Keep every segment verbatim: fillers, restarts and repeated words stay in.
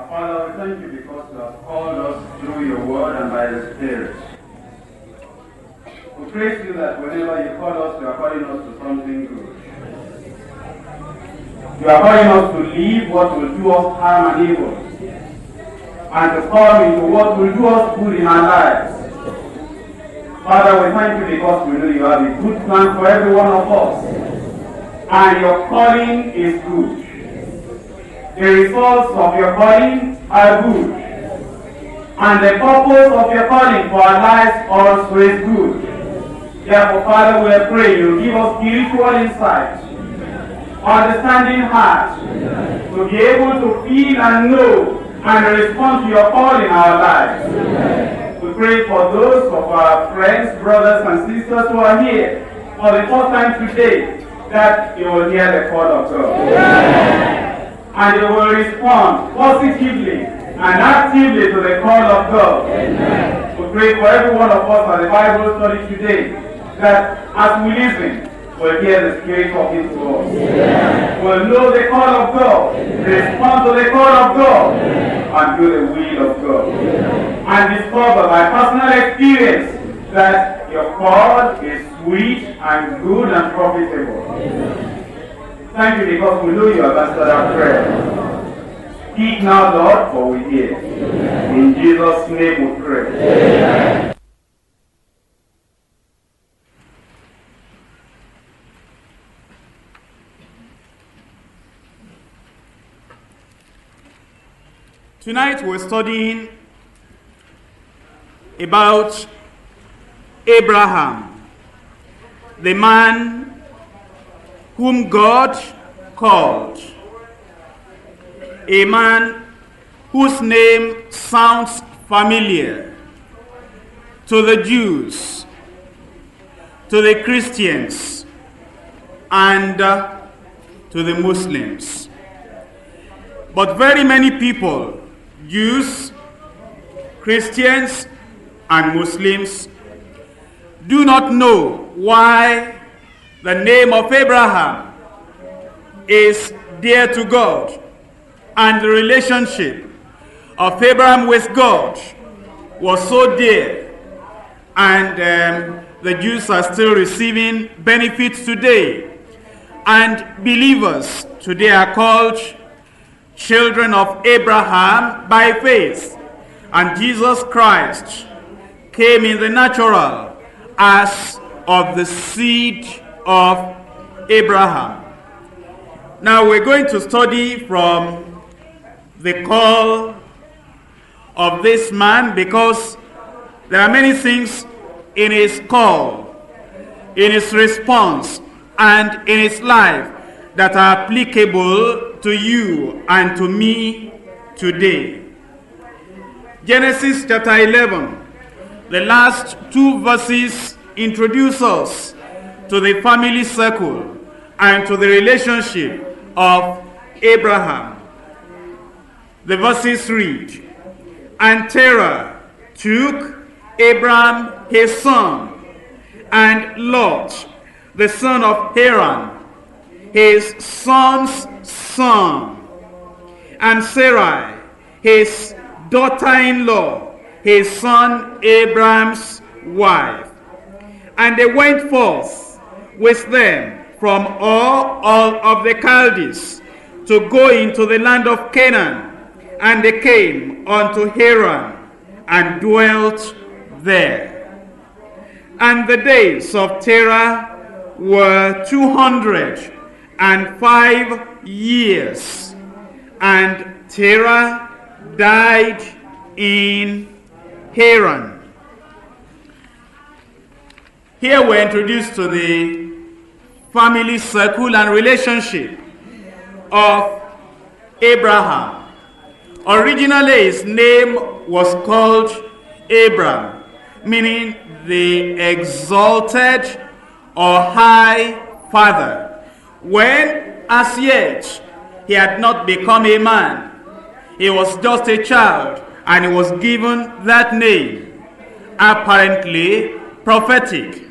Our Father, we thank you because you have called us through your word and by the Spirit. We praise you that whenever you call us, you are calling us to something good. You are calling us to leave what will do us harm and evil, and to come into what will do us good in our lives. Father, we thank you because we know you have a good plan for every one of us, and your calling is good. The results of your calling are good, and the purpose of your calling for our lives also is good. Therefore, Father, we pray you give us spiritual insight, understanding heart, to be able to feel and know and respond to your call in our lives. Amen. We pray for those of our friends, brothers and sisters who are here for the first time today, that you will hear the call of God. Amen. And you will respond positively and actively to the call of God. Amen. We pray for every one of us at the Bible study today, that as we listen, we'll hear the Spirit talking to us. Amen. We'll know the call of God, Amen. Respond to the call of God, Amen. And do the will of God. Amen. And discover by personal experience that your call is sweet and good and profitable. Amen. Thank you because we know you have answered our prayer. Speak now, Lord, for we hear. Amen. In Jesus' name we pray. Amen. Tonight we're studying about Abraham, the man whom God called, a man whose name sounds familiar to the Jews, to the Christians, and uh, to the Muslims. But very many people, Jews, Christians, and Muslims, do not know why the name of Abraham is dear to God, and the relationship of Abraham with God was so dear, and um, the Jews are still receiving benefits today, and believers today are called children of Abraham by faith, and Jesus Christ came in the natural as of the seed of Abraham. Now we're going to study from the call of this man, because there are many things in his call, in his response, and in his life that are applicable to you and to me today. Genesis chapter eleven, the last two verses introduce us to the family circle and to the relationship of Abraham. The verses read, "And Terah took Abram his son, and Lot, the son of Haran, his son's son, and Sarai, his daughter-in-law, his son Abram's wife. And they went forth with them from all, all of the Chaldees to go into the land of Canaan. And they came unto Haran and dwelt there. And the days of Terah were two hundred and five years, and Terah died in Haran." Here we're introduced to the family circle and relationship of Abraham. Originally his name was called Abram, meaning the exalted or high father, when as yet he had not become a man. He was just a child, and he was given that name, apparently prophetic,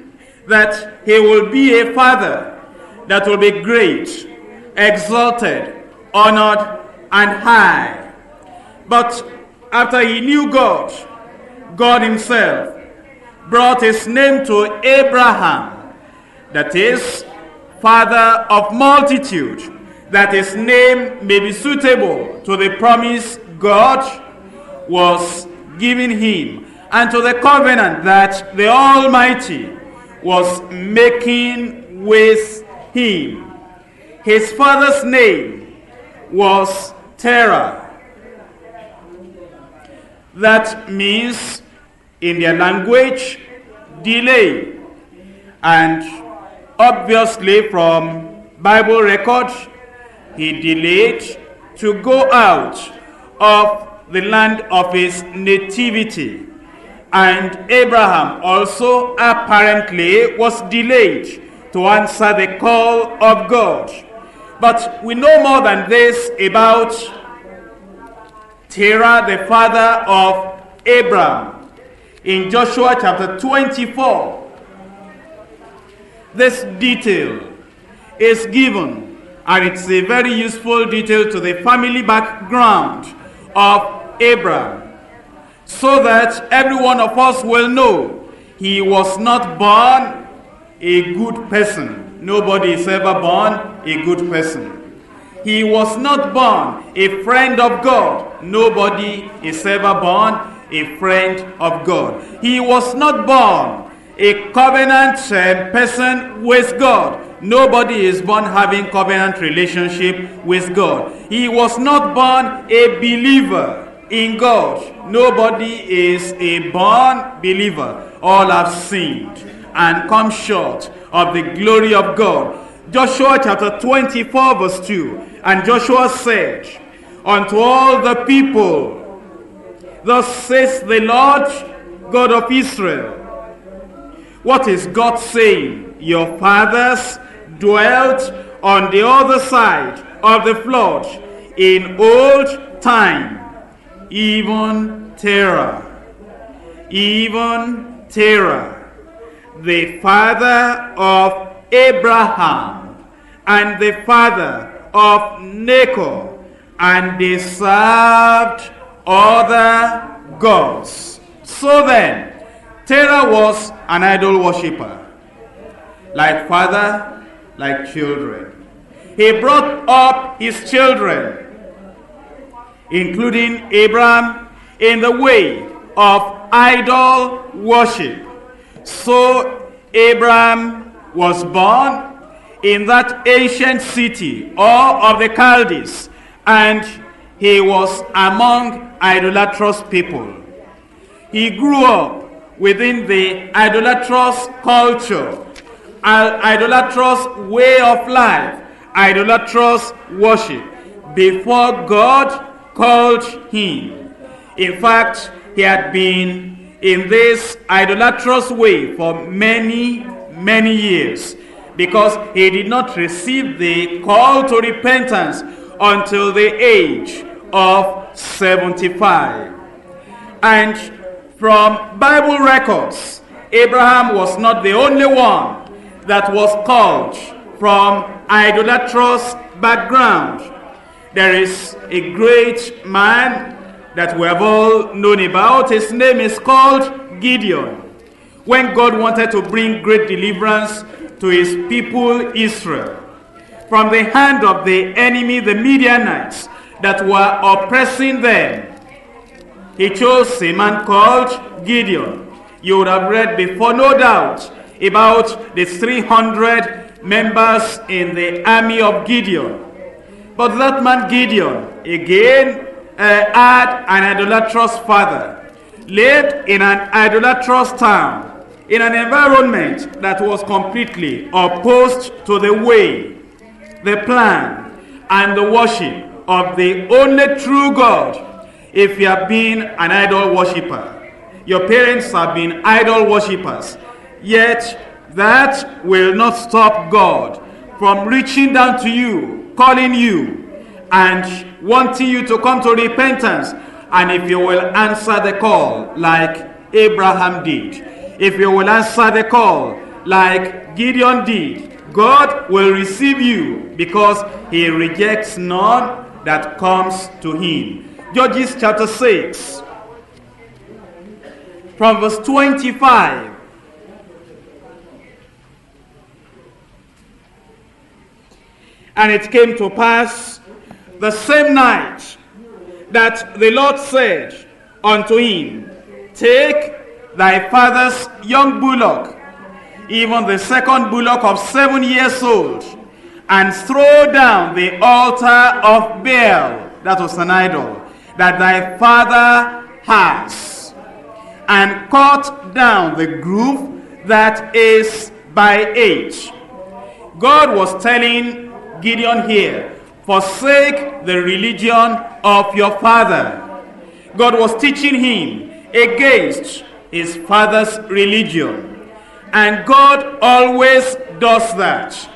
that he will be a father that will be great, exalted, honored, and high. But after he knew God, God himself brought his name to Abraham, that is, father of multitude, that his name may be suitable to the promise God was giving him, and to the covenant that the Almighty was making with him. His father's name was Terah. That means, in their language, delay. And obviously, from Bible records, he delayed to go out of the land of his nativity. And Abraham also apparently was delayed to answer the call of God. But we know more than this about Terah, the father of Abram. In Joshua chapter twenty-four, this detail is given, and it's a very useful detail to the family background of Abram, so that every one of us will know he was not born a good person. Nobody is ever born a good person. He was not born a friend of God. Nobody is ever born a friend of God. He was not born a covenant person with God. Nobody is born having covenant relationship with God. He was not born a believer in God. Nobody is a born believer. All have sinned and come short of the glory of God. Joshua chapter twenty-four verse two. And Joshua said unto all the people, thus says the Lord God of Israel, what is God saying? Your fathers dwelt on the other side of the flood in old time, even Terah, even Terah, the father of Abraham, and the father of Nahor, and they served other gods. So then, Terah was an idol worshipper, like father, like children. He brought up his children, including Abraham, in the way of idol worship. So Abraham was born in that ancient city, or of the Chaldees, and he was among idolatrous people. He grew up within the idolatrous culture, an idolatrous way of life, idolatrous worship, before God called him. In fact, he had been in this idolatrous way for many, many years, because he did not receive the call to repentance until the age of seventy-five. And from Bible records, Abraham was not the only one that was called from idolatrous background. There is a great man that we have all known about. His name is called Gideon. When God wanted to bring great deliverance to his people Israel from the hand of the enemy, the Midianites, that were oppressing them, he chose a man called Gideon. You would have read before, no doubt, about the three hundred members in the army of Gideon. But that man Gideon, again, uh, had an idolatrous father, lived in an idolatrous town, in an environment that was completely opposed to the way, the plan, and the worship of the only true God. If you have been an idol worshiper, your parents have been idol worshippers, yet that will not stop God from reaching down to you, calling you and wanting you to come to repentance, and if you will answer the call like Abraham did, if you will answer the call like Gideon did, God will receive you, because he rejects none that comes to him. Judges chapter six, from verse twenty-five. And it came to pass the same night that the Lord said unto him, Take thy father's young bullock, even the second bullock of seven years old, and throw down the altar of Baal, that was an idol, that thy father has, and cut down the groove that is by it. God was telling Gideon here, forsake the religion of your father. God was teaching him against his father's religion. And God always does that.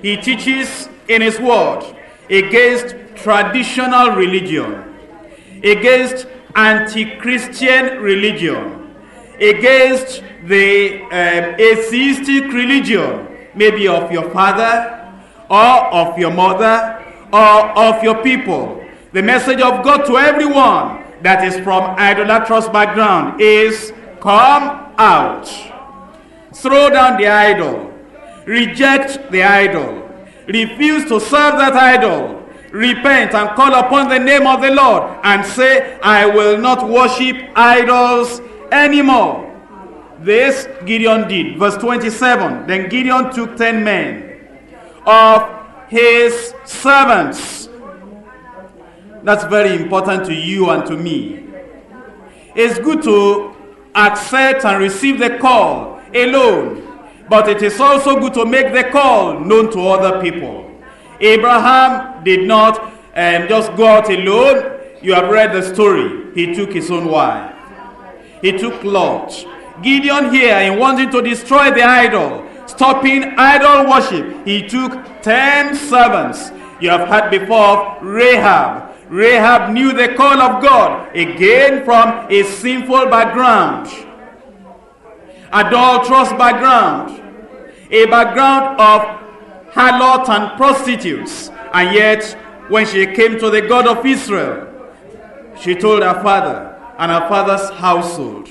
He teaches in his word against traditional religion, against anti-Christian religion, against the um, atheistic religion, maybe of your father, or of your mother, or of your people. The message of God to everyone that is from idolatrous background is, come out. Throw down the idol. Reject the idol. Refuse to serve that idol. Repent and call upon the name of the Lord and say, I will not worship idols anymore. This Gideon did. Verse twenty-seven, then Gideon took ten men of his servants. That's very important to you and to me. It's good to accept and receive the call alone, but it is also good to make the call known to other people. Abraham did not um, just go out alone. You have read the story. He took his own wife. He took Lot. Gideon here, in wanting to destroy the idol, stopping idol worship, he took ten servants. You have heard before of Rahab. Rahab knew the call of God, again from a sinful background, adulterous background, a background of harlot and prostitutes. And yet, when she came to the God of Israel, she told her father and her father's household.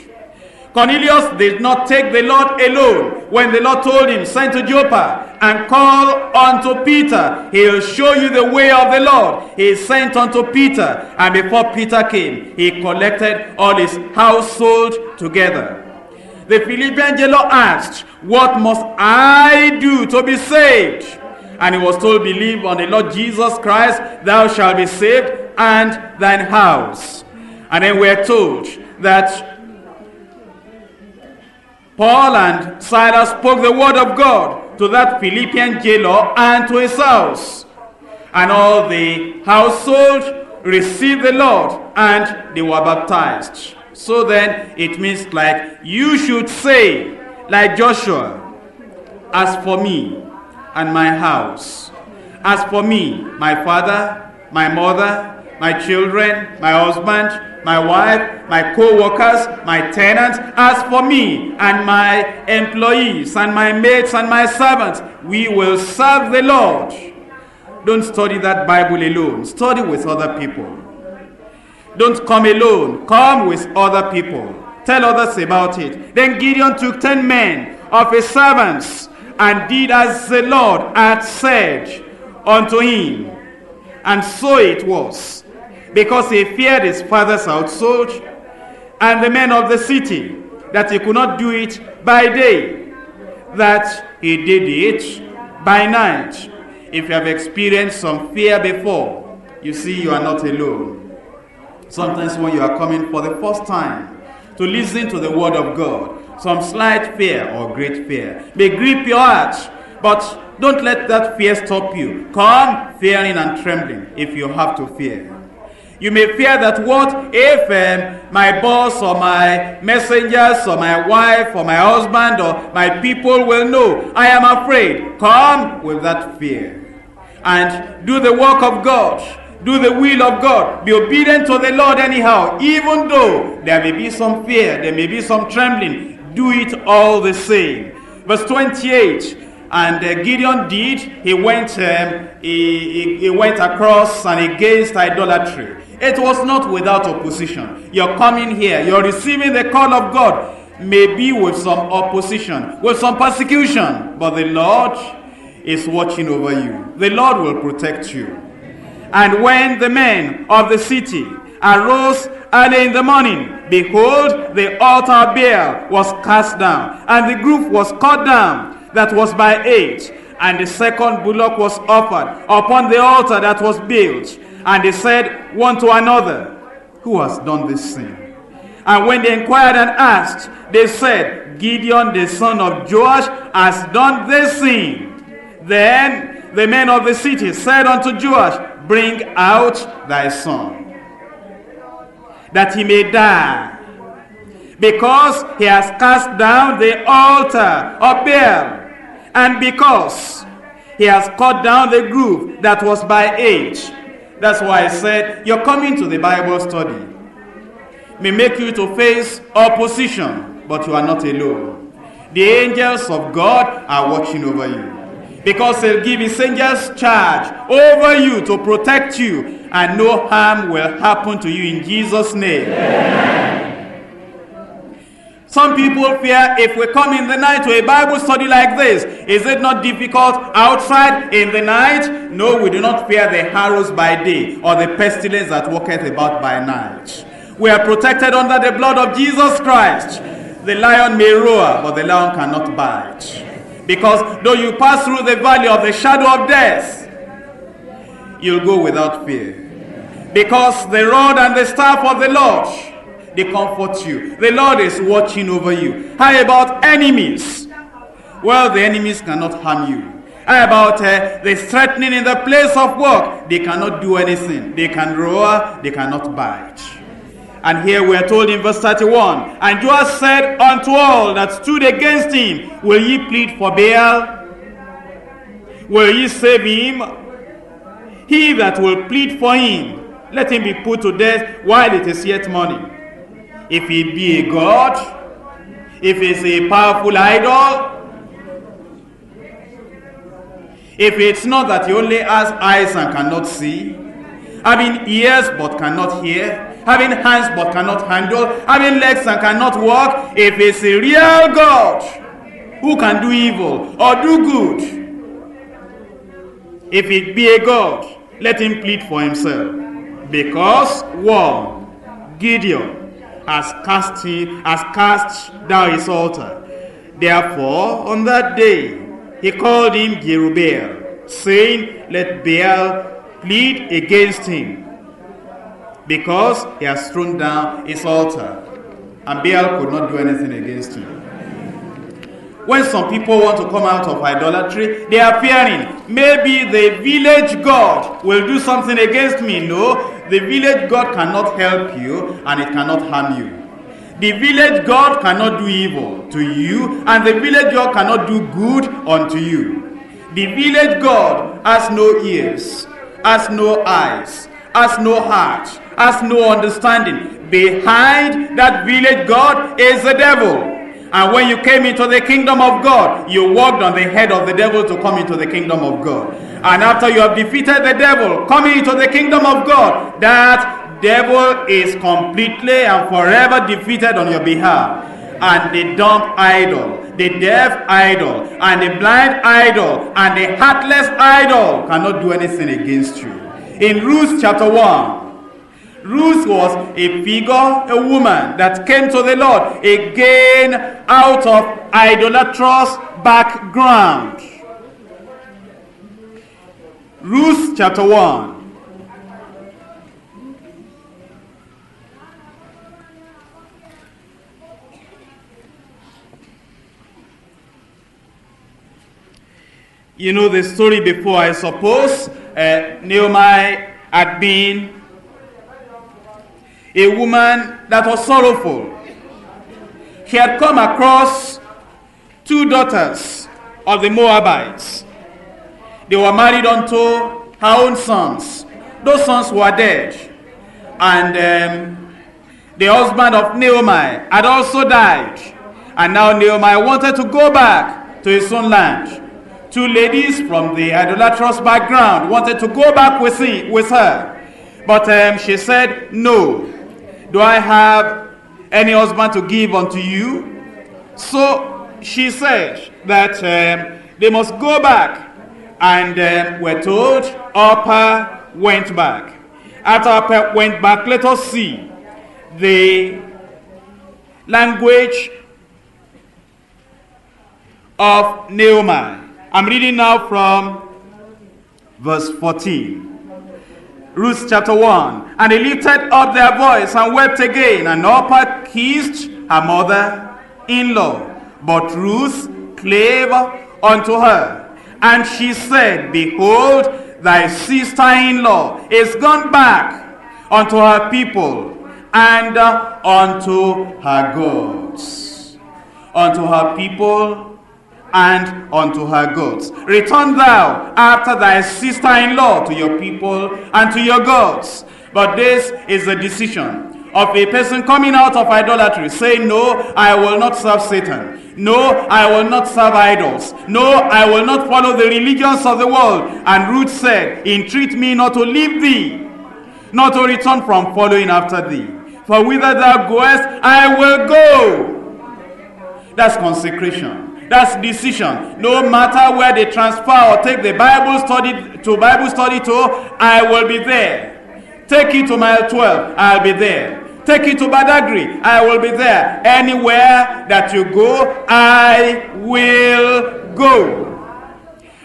Cornelius did not take the Lord alone. When the Lord told him, send to Joppa and call unto Peter, he'll show you the way of the Lord. He sent unto Peter, and before Peter came, he collected all his household together. The Philippian jailer asked, what must I do to be saved? And he was told, believe on the Lord Jesus Christ, thou shalt be saved, and thine house. And then we are told that Paul and Silas spoke the word of God to that Philippian jailer and to his house. And all the household received the Lord, and they were baptized. So then, it means like you should say, like Joshua, as for me and my house, as for me, my father, my mother, my children, my husband, my wife, my co-workers, my tenants, as for me and my employees and my maids and my servants, we will serve the Lord. Don't study that Bible alone. Study with other people. Don't come alone. Come with other people. Tell others about it. Then Gideon took ten men of his servants and did as the Lord had said unto him. And so it was. Because he feared his father's household and the men of the city, that he could not do it by day, that he did it by night. If you have experienced some fear before, you see you are not alone. Sometimes when you are coming for the first time to listen to the word of God, some slight fear or great fear may grip your heart, but don't let that fear stop you. Come fearing and trembling if you have to fear. You may fear that what if um, my boss or my messengers or my wife or my husband or my people will know. I am afraid. Come with that fear and do the work of God. Do the will of God. Be obedient to the Lord anyhow. Even though there may be some fear, there may be some trembling, do it all the same. Verse twenty-eight. And uh, Gideon did, he went, um, he, he, he went across and against idolatry. It was not without opposition. You're coming here, you're receiving the call of God, maybe with some opposition, with some persecution, but the Lord is watching over you. The Lord will protect you. And when the men of the city arose early in the morning, behold, the altar beam was cast down, and the roof was cut down that was by eight, and the second bullock was offered upon the altar that was built. And they said one to another, who has done this thing? And when they inquired and asked, they said, Gideon the son of Joash has done this thing. Then the men of the city said unto Joash, bring out thy son, that he may die, because he has cast down the altar of Baal, and because he has cut down the roof that was by eight. That's why I said, you're coming to the Bible study. May make you to face opposition, but you are not alone. The angels of God are watching over you, because he'll give his angels charge over you to protect you, and no harm will happen to you in Jesus' name. Amen. Some people fear, if we come in the night to a Bible study like this, is it not difficult outside in the night? No, we do not fear the arrows by day or the pestilence that walketh about by night. We are protected under the blood of Jesus Christ. The lion may roar, but the lion cannot bite. Because though you pass through the valley of the shadow of death, you'll go without fear. Because the rod and the staff of the Lord, they comfort you. The Lord is watching over you. How about enemies? Well, the enemies cannot harm you. How about uh, the threatening in the place of work? They cannot do anything. They can roar, they cannot bite. And here we are told in verse thirty-one, and Joash said unto all that stood against him, will ye plead for Baal? Will ye save him? He that will plead for him, let him be put to death while it is yet morning. If he be a god, if it's a powerful idol, if it's not that he only has eyes and cannot see, having ears but cannot hear, having hands but cannot handle, having legs and cannot walk, if it's a real God who can do evil or do good, if it be a god, let him plead for himself. Because one, Gideon, has cast, him, has cast down his altar. Therefore, on that day, he called him Jerubbaal, saying, let Baal plead against him, because he has thrown down his altar. And Baal could not do anything against him. When some people want to come out of idolatry, they are fearing, maybe the village god will do something against me. No. The village god cannot help you, and it cannot harm you. The village god cannot do evil to you, and the village god cannot do good unto you. The village god has no ears, has no eyes, has no heart, has no understanding. Behind that village god is the devil. And when you came into the kingdom of God, you walked on the head of the devil to come into the kingdom of God. And after you have defeated the devil, coming into the kingdom of God, that devil is completely and forever defeated on your behalf. And the dumb idol, the deaf idol, and the blind idol, and the heartless idol cannot do anything against you. In Ruth chapter one, Ruth was a figure, a woman that came to the Lord again out of idolatrous background. Ruth chapter one. You know the story before, I suppose. Uh, Naomi had been a woman that was sorrowful. She had come across two daughters of the Moabites. They were married unto her own sons. Those sons were dead. And um, the husband of Naomi had also died. And now Naomi wanted to go back to his own land. Two ladies from the idolatrous background wanted to go back with, he, with her. But um, she said, no. Do I have any husband to give unto you? So she said that um, they must go back. And um, we're told Orpah went back. After Orpah went back, let us see the language of Naomi. I'm reading now from verse fourteen. Ruth chapter one. And they lifted up their voice and wept again. And Orpah kissed her mother-in-law. But Ruth clave unto her. And she said, behold, thy sister-in-law is gone back unto her people and unto her gods. Unto her people and unto her gods. Return thou after thy sister-in-law to your people and to your gods. But this is the decision of a person coming out of idolatry, saying, no, I will not serve Satan. No, I will not serve idols. No, I will not follow the religions of the world. And Ruth said, entreat me not to leave thee, not to return from following after thee. For whither thou goest, I will go. That's consecration. That's decision. No matter where they transfer or take the Bible study to Bible study to, I will be there. Take it to mile twelve, I'll be there. Take it to Badagry, I will be there. Anywhere that you go, I will go.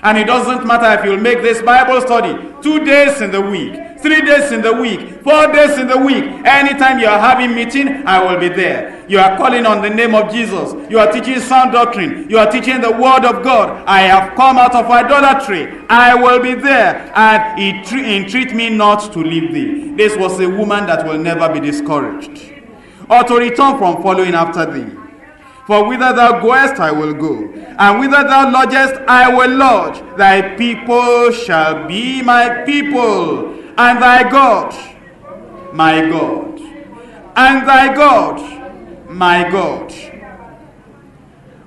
And it doesn't matter if you'll make this Bible study two days in the week, three days in the week, four days in the week. Anytime you're having meeting, I will be there. You are calling on the name of Jesus. You are teaching sound doctrine. You are teaching the word of God. I have come out of idolatry. I will be there. And entreat me not to leave thee. This was a woman that will never be discouraged or to return from following after thee. For whither thou goest, I will go. And whither thou lodgest, I will lodge. Thy people shall be my people. And thy God, my God. And thy God, my God.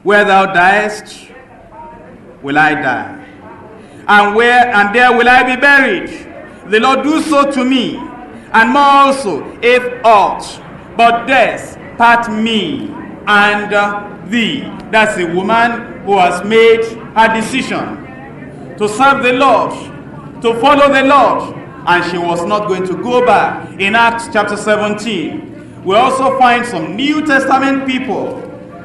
Where thou diest, will I die. And where and there will I be buried. The Lord do so to me. And more also, if aught. But death part me and uh, thee. That's a woman who has made her decision to serve the Lord, to follow the Lord, and she was not going to go back. In Acts chapter seventeen, we also find some New Testament people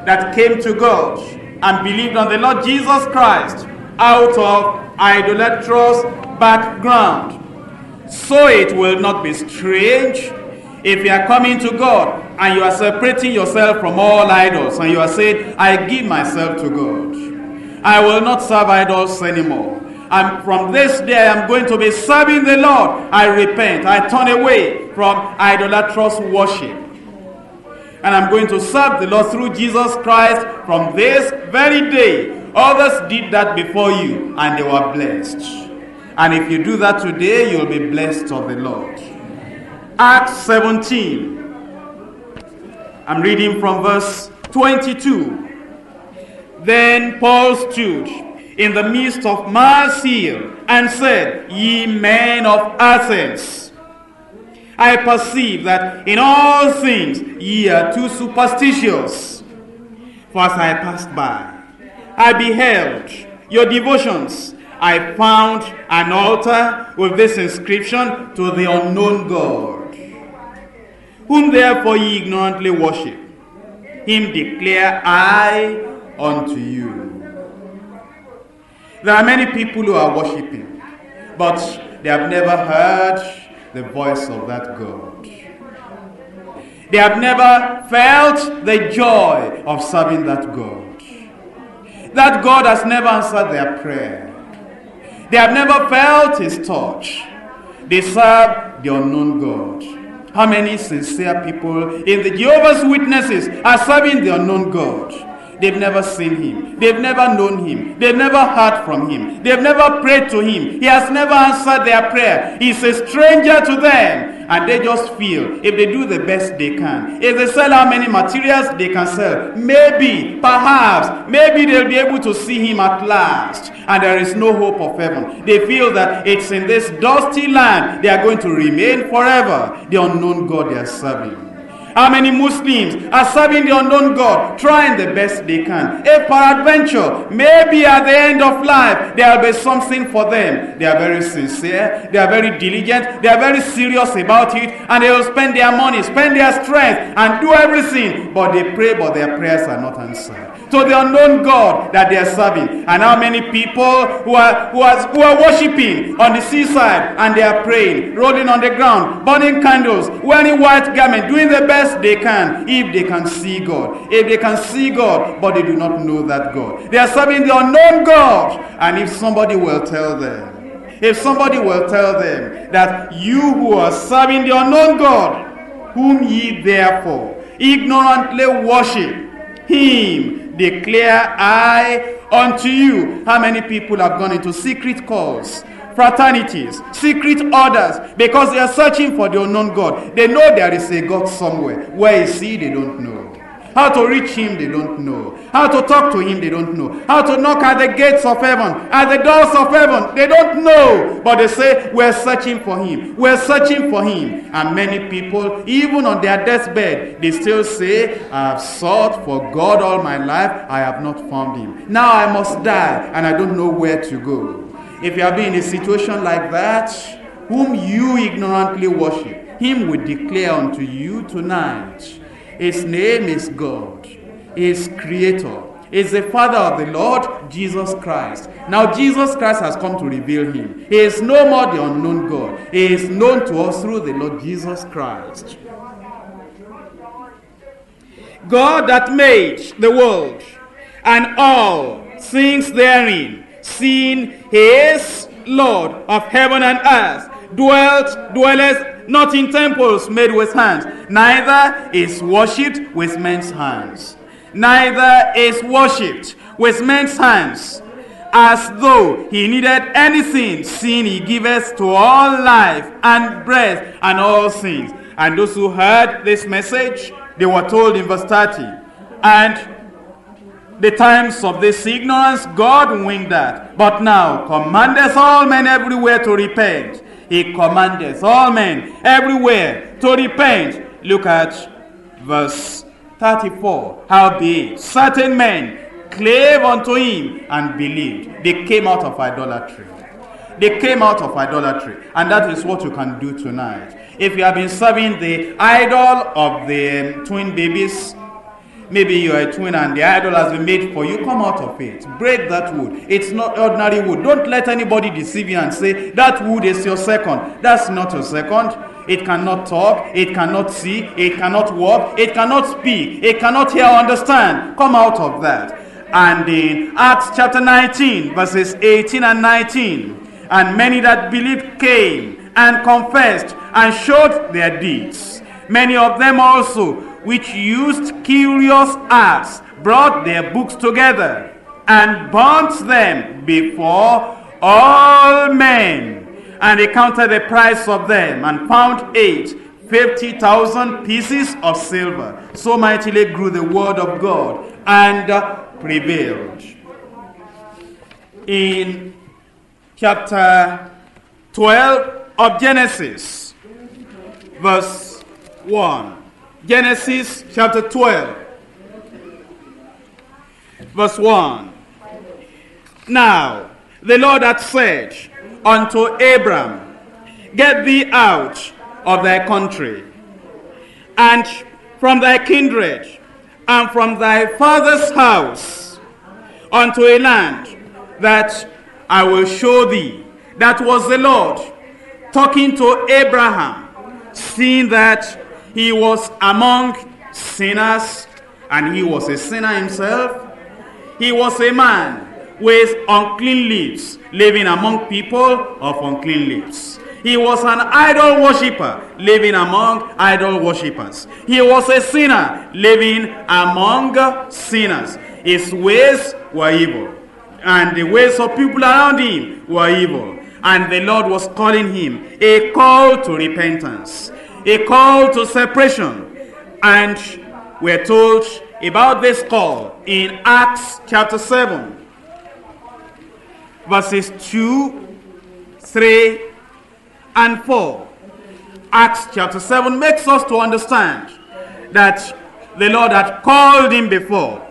that came to God and believed on the Lord Jesus Christ out of idolatrous background. So it will not be strange if you are coming to God and you are separating yourself from all idols and you are saying, I give myself to God. I will not serve idols anymore. And from this day I am going to be serving the Lord. I repent. I turn away from idolatrous worship. And I'm going to serve the Lord through Jesus Christ from this very day. Others did that before you and they were blessed. And if you do that today, you'll be blessed of the Lord. Acts seventeen. I'm reading from verse twenty-two. Then Paul stood in the midst of Mars Hill and said, Ye men of Athens, I perceive that in all things ye are too superstitious. For as I passed by, I beheld your devotions. I found an altar with this inscription, to the unknown God. Whom therefore ye ignorantly worship, him declare I unto you. There are many people who are worshiping, but they have never heard the voice of that God. They have never felt the joy of serving that God. That God has never answered their prayer. They have never felt his touch. They serve the unknown God. How many sincere people in the Jehovah's Witnesses are serving the unknown God? They've never seen him. They've never known him. They've never heard from him. They've never prayed to him. He has never answered their prayer. He's a stranger to them. And they just feel if they do the best they can, if they sell how many materials they can sell, maybe, perhaps, maybe they'll be able to see him at last. And there is no hope of heaven. They feel that it's in this dusty land they are going to remain forever. The unknown God they are serving. How many Muslims are serving the unknown God, trying the best they can? If peradventure, maybe at the end of life, there will be something for them. They are very sincere, they are very diligent, they are very serious about it, and they will spend their money, spend their strength, and do everything. But they pray, but their prayers are not answered. So the unknown God that they are serving. And how many people who are, who are, who are worshipping on the seaside, and they are praying, rolling on the ground, burning candles, wearing white garment, doing the best they can, if they can see God, if they can see God, but they do not know that God. They are serving the unknown God. And if somebody will tell them, if somebody will tell them that you who are serving the unknown God, whom ye therefore ignorantly worship, him declare I unto you. How many people have gone into secret calls, fraternities, secret orders, because they are searching for the unknown God? They know there is a God somewhere. Where is he? They don't know. How to reach him? They don't know. How to talk to him? They don't know. How to knock at the gates of heaven, at the doors of heaven? They don't know. But they say, we're searching for him. We're searching for him. And many people, even on their deathbed, they still say, I have sought for God all my life. I have not found him. Now I must die, and I don't know where to go. If you have been in a situation like that, whom you ignorantly worship, him will declare unto you tonight. His name is God. He is creator. He is the Father of the Lord, Jesus Christ. Now Jesus Christ has come to reveal him. He is no more the unknown God. He is known to us through the Lord Jesus Christ. God that made the world and all things therein, seeing he is Lord of heaven and earth, dwelt, dwelleth not in temples made with hands, neither is worshipped with men's hands, neither is worshipped with men's hands, as though he needed anything, seeing he giveth to all life and breath and all things. And those who heard this message, they were told in verse thirty, and the times of this ignorance God winked at, but now commandeth all men everywhere to repent. He commandeth all men everywhere to repent. Look at verse thirty-four. Howbeit certain men clave unto him and believed. They came out of idolatry. They came out of idolatry. And that is what you can do tonight. If you have been serving the idol of the um, twin babies, maybe you are a twin and the idol has been made for you, come out of it. Break that wood. It's not ordinary wood. Don't let anybody deceive you and say, that wood is your second. That's not your second. It cannot talk. It cannot see. It cannot walk. It cannot speak. It cannot hear or understand. Come out of that. And in Acts chapter nineteen, verses eighteen and nineteen, and many that believed came and confessed and showed their deeds. Many of them also, which used curious arts, brought their books together and burnt them before all men. And they counted the price of them and found eight, fifty thousand pieces of silver. So mightily grew the word of God and prevailed. In chapter twelve of Genesis, verse one. Genesis chapter twelve, verse one. Now the Lord hath said unto Abram, get thee out of thy country, and from thy kindred, and from thy father's house, unto a land that I will show thee. That was the Lord talking to Abraham, seeing that he was among sinners, and he was a sinner himself. He was a man with unclean lips, living among people of unclean lips. He was an idol worshiper, living among idol worshippers. He was a sinner, living among sinners. His ways were evil, and the ways of people around him were evil. And the Lord was calling him a call to repentance, a call to separation. And we're told about this call in Acts chapter seven, verses two, three, and four. Acts chapter seven makes us to understand that the Lord had called him before.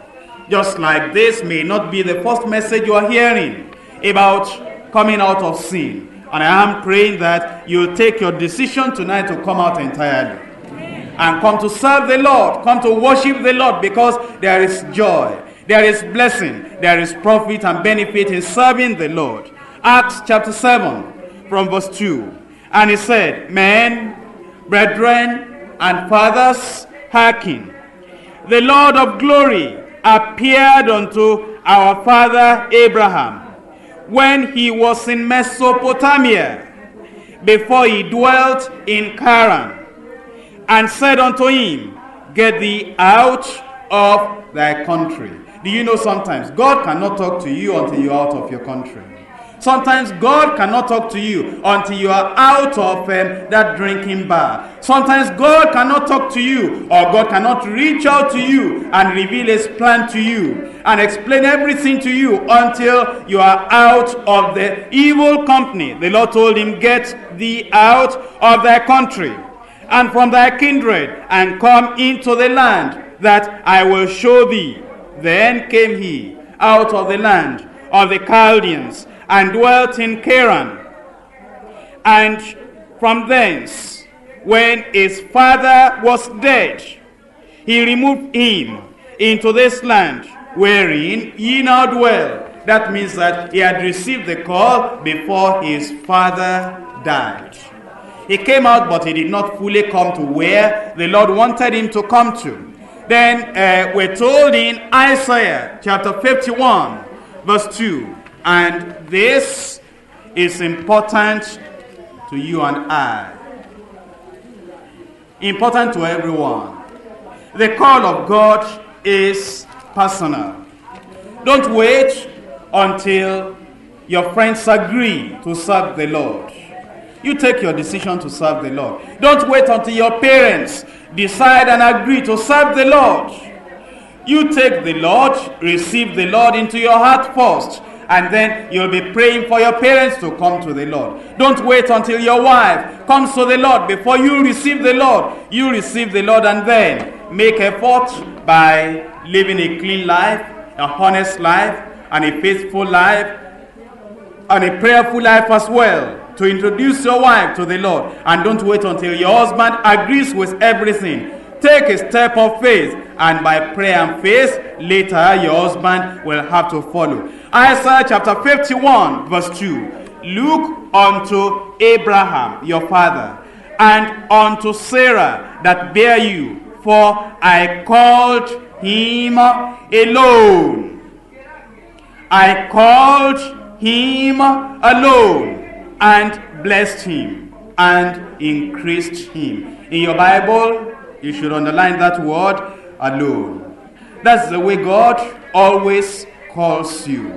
Just like this may not be the first message you are hearing about coming out of sin. And I am praying that you'll take your decision tonight to come out entirely. Amen. And come to serve the Lord. Come to worship the Lord, because there is joy, there is blessing, there is profit and benefit in serving the Lord. Acts chapter seven from verse two. And he said, "Men, brethren, and fathers, hearken. The Lord of glory appeared unto our father Abraham when he was in Mesopotamia, before he dwelt in Haran, and said unto him, Get thee out of thy country." Do you know sometimes God cannot talk to you until you're out of your country? Sometimes God cannot talk to you until you are out of um, that drinking bar. Sometimes God cannot talk to you, or God cannot reach out to you and reveal his plan to you and explain everything to you until you are out of the evil company. The Lord told him, "Get thee out of thy country and from thy kindred, and come into the land that I will show thee." Then came he out of the land of the Chaldeans, and dwelt in Canaan. And from thence, when his father was dead, he removed him into this land wherein ye now dwell. That means that he had received the call before his father died. He came out, but he did not fully come to where the Lord wanted him to come to. Then uh, we're told in Isaiah chapter fifty-one, verse two. And this is important to you and I, important to everyone. The call of God is personal. Don't wait until your friends agree to serve the Lord. You take your decision to serve the Lord. Don't wait until your parents decide and agree to serve the Lord. You take the Lord, receive the Lord into your heart first, and then you'll be praying for your parents to come to the Lord. Don't wait until your wife comes to the Lord before you receive the Lord. You receive the Lord and then make effort by living a clean life, a honest life, and a faithful life, and a prayerful life as well, to introduce your wife to the Lord. And don't wait until your husband agrees with everything. Take a step of faith, and by prayer and faith, later your husband will have to follow. Isaiah chapter fifty-one, verse two. "Look unto Abraham your father, and unto Sarah that bare you, for I called him alone. I called him alone, and blessed him, and increased him." In your Bible, you should underline that word, alone. That's the way God always calls you.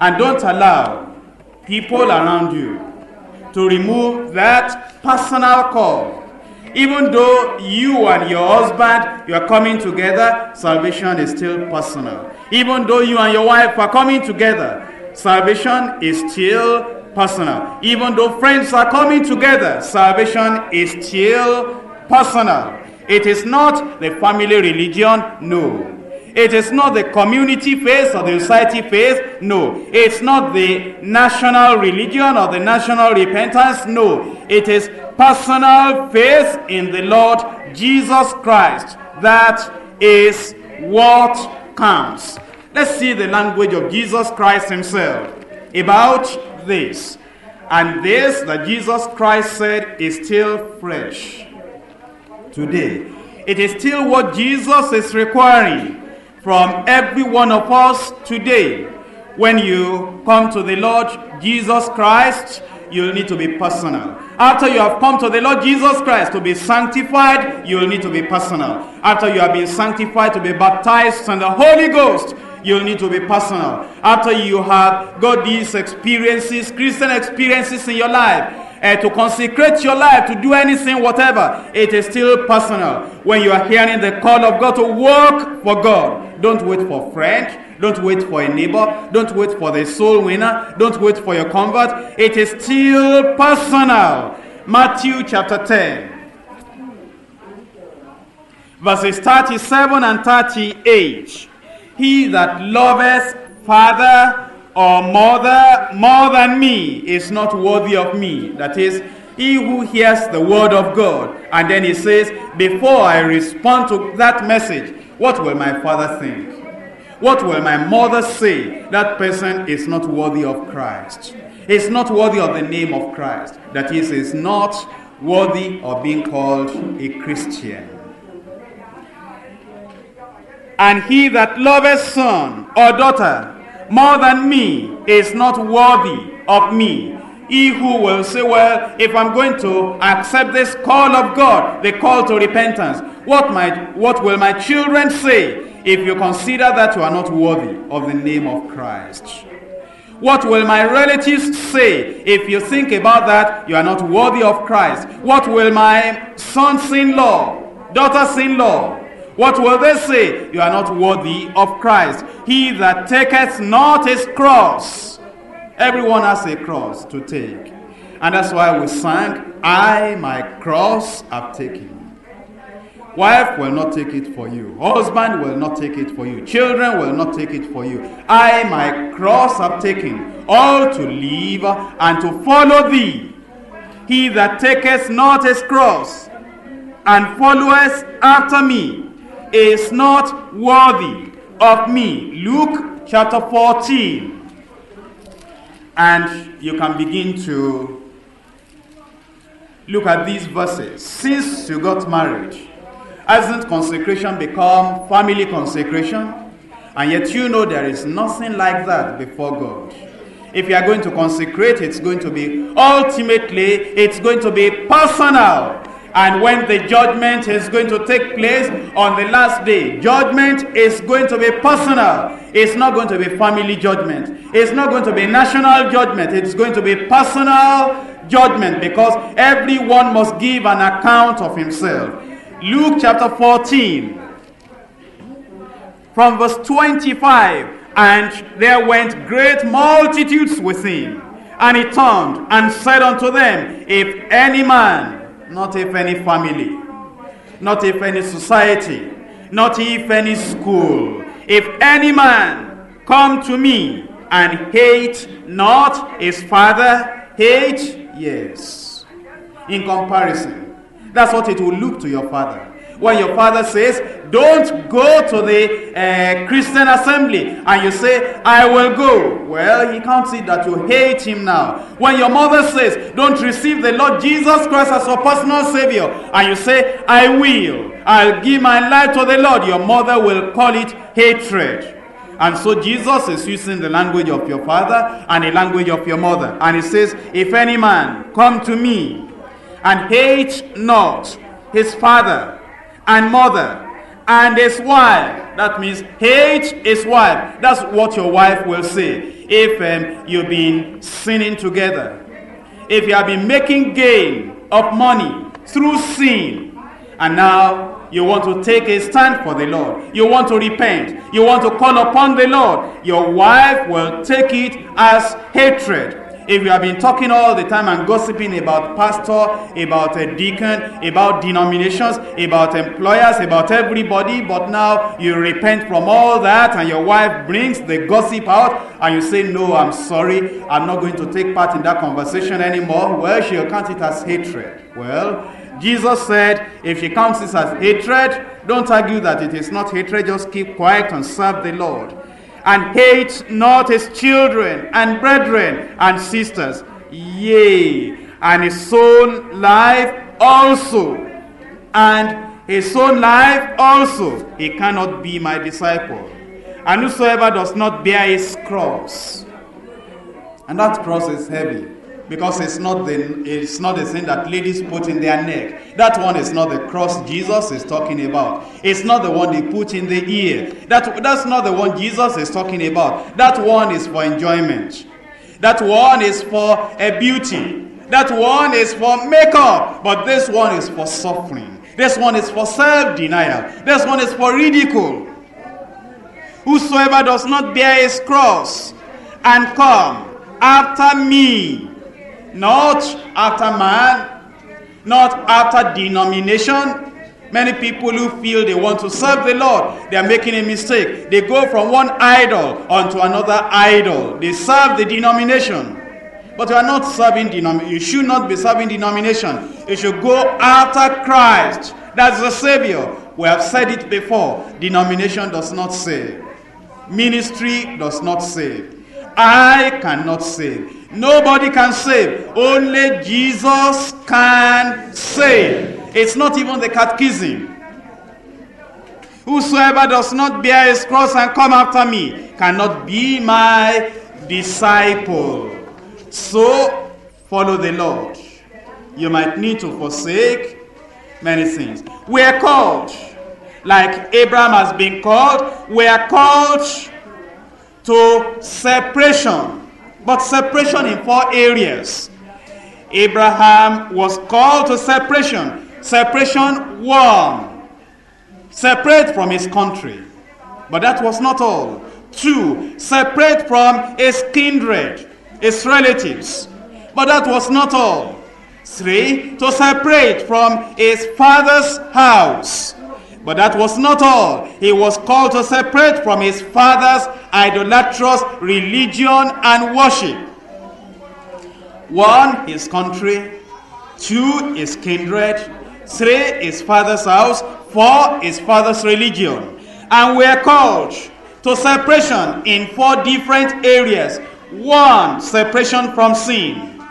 And don't allow people around you to remove that personal call. Even though you and your husband, you are coming together, salvation is still personal. Even though you and your wife are coming together, salvation is still personal. Even though friends are coming together, salvation is still personal. Personal. It is not the family religion, no. It is not the community faith or the society faith, no. It's not the national religion or the national repentance, no. It is personal faith in the Lord Jesus Christ. That is what counts. Let's see the language of Jesus Christ himself about this. And this that Jesus Christ said is still fresh today. It is still what Jesus is requiring from every one of us today. When you come to the Lord Jesus Christ, you'll need to be personal. After you have come to the Lord Jesus Christ to be sanctified, you will need to be personal. After you have been sanctified to be baptized in the Holy Ghost, you will need to be personal. After you have got these experiences, Christian experiences in your life, Uh, to consecrate your life, to do anything, whatever, it is still personal. When you are hearing the call of God to work for God, don't wait for friends, don't wait for a neighbor, don't wait for the soul winner, don't wait for your convert. It is still personal. Matthew chapter ten, verses thirty-seven and thirty-eight. He that loveth father or mother more than me is not worthy of me. That is, he who hears the word of God, and then he says, before I respond to that message, what will my father think? What will my mother say? That person is not worthy of Christ. It's not worthy of the name of Christ. That is, is not worthy of being called a Christian. And he that loveth son or daughter more than me is not worthy of me. He who will say, well, if I'm going to accept this call of God, the call to repentance, what might, what will my children say? If you consider that you are not worthy of the name of Christ. What will my relatives say? If you think about that, you are not worthy of Christ. What will my sons-in-law, daughters-in-law, what will they say? You are not worthy of Christ. He that taketh not his cross. Everyone has a cross to take. And that's why we sang, I my cross have taken. Wife will not take it for you. Husband will not take it for you. Children will not take it for you. I my cross have taken, all to live and to follow thee. He that taketh not his cross and followeth after me is not worthy of me. Luke chapter fourteen. And you can begin to look at these verses. Since you got married, hasn't consecration become family consecration? And yet you know there is nothing like that before God. If you are going to consecrate, it's going to be ultimately, it's going to be personal. And when the judgment is going to take place on the last day, judgment is going to be personal. It's not going to be family judgment. It's not going to be national judgment. It's going to be personal judgment, because everyone must give an account of himself. Luke chapter fourteen, from verse twenty-five, and there went great multitudes with him. And he turned and said unto them, if any man, not if any family, not if any society, not if any school, if any man come to me and hate not his father, hate, yes. In comparison, that's what it will look to your father. When your father says, don't go to the uh, Christian assembly, and you say, I will go. Well, he can't see that you hate him now. When your mother says, don't receive the Lord Jesus Christ as your personal Savior, and you say, I will, I'll give my life to the Lord, your mother will call it hatred. And so Jesus is using the language of your father and the language of your mother. And he says, if any man come to me and hate not his father and mother, and his wife, that means hate his wife. That's what your wife will say. If um, you've been sinning together, if you have been making gain of money through sin, and now you want to take a stand for the Lord, you want to repent, you want to call upon the Lord, your wife will take it as hatred. If you have been talking all the time and gossiping about pastor, about a deacon, about denominations, about employers, about everybody, but now you repent from all that, and your wife brings the gossip out, and you say, no, I'm sorry, I'm not going to take part in that conversation anymore. Well, she'll count it as hatred. Well, Jesus said, if she counts it as hatred, don't argue that it is not hatred, just keep quiet and serve the Lord. And hate not his children and brethren and sisters, yea, and his own life also, and his own life also, he cannot be my disciple. And whosoever does not bear his cross, and that cross is heavy, because it's not the it's not the thing that ladies put in their neck. That one is not the cross Jesus is talking about. It's not the one they put in the ear. That that's not the one Jesus is talking about. That one is for enjoyment. That one is for a beauty. That one is for makeup. But this one is for suffering. This one is for self-denial. This one is for ridicule. Whosoever does not bear his cross and come after me, not after man, not after denomination. Many people who feel they want to serve the Lord, they are making a mistake. They go from one idol onto another idol. They serve the denomination. But you are not serving denomination. You should not be serving denomination. You should go after Christ. That's the Savior. We have said it before. Denomination does not save. Ministry does not save. I cannot save. Nobody can save. Only Jesus can save. It's not even the catechism. Whosoever does not bear his cross and come after me cannot be my disciple. So, follow the Lord. You might need to forsake many things. We are called, like Abraham has been called, we are called to separation. But separation in four areas. Abraham was called to separation. Separation one. Separate from his country. But that was not all. Two. Separate from his kindred. His relatives. But that was not all. Three, to separate from his father's house. But that was not all. He was called to separate from his father's idolatrous religion and worship. One, his country. Two, his kindred. Three, his father's house. Four, his father's religion. And we are called to separation in four different areas. One, separation from sin.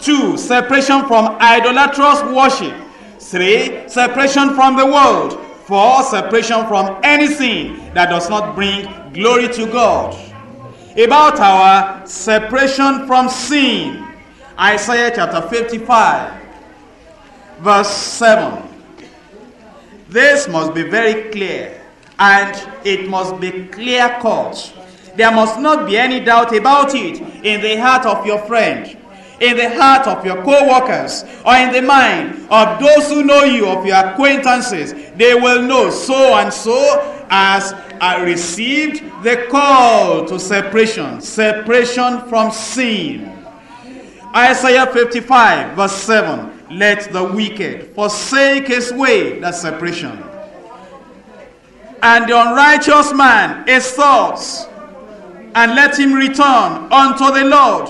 Two, separation from idolatrous worship. Three, separation from the world. Four, separation from anything that does not bring glory to God. About our separation from sin, Isaiah chapter fifty-five, verse seven. This must be very clear, and it must be clear-cut. There must not be any doubt about it in the heart of your friend, in the heart of your co-workers, or in the mind of those who know you, of your acquaintances. They will know so and so as I received the call to separation, separation from sin. Isaiah fifty-five, verse seven, let the wicked forsake his way, that's separation, and the unrighteous man his thoughts, and let him return unto the Lord,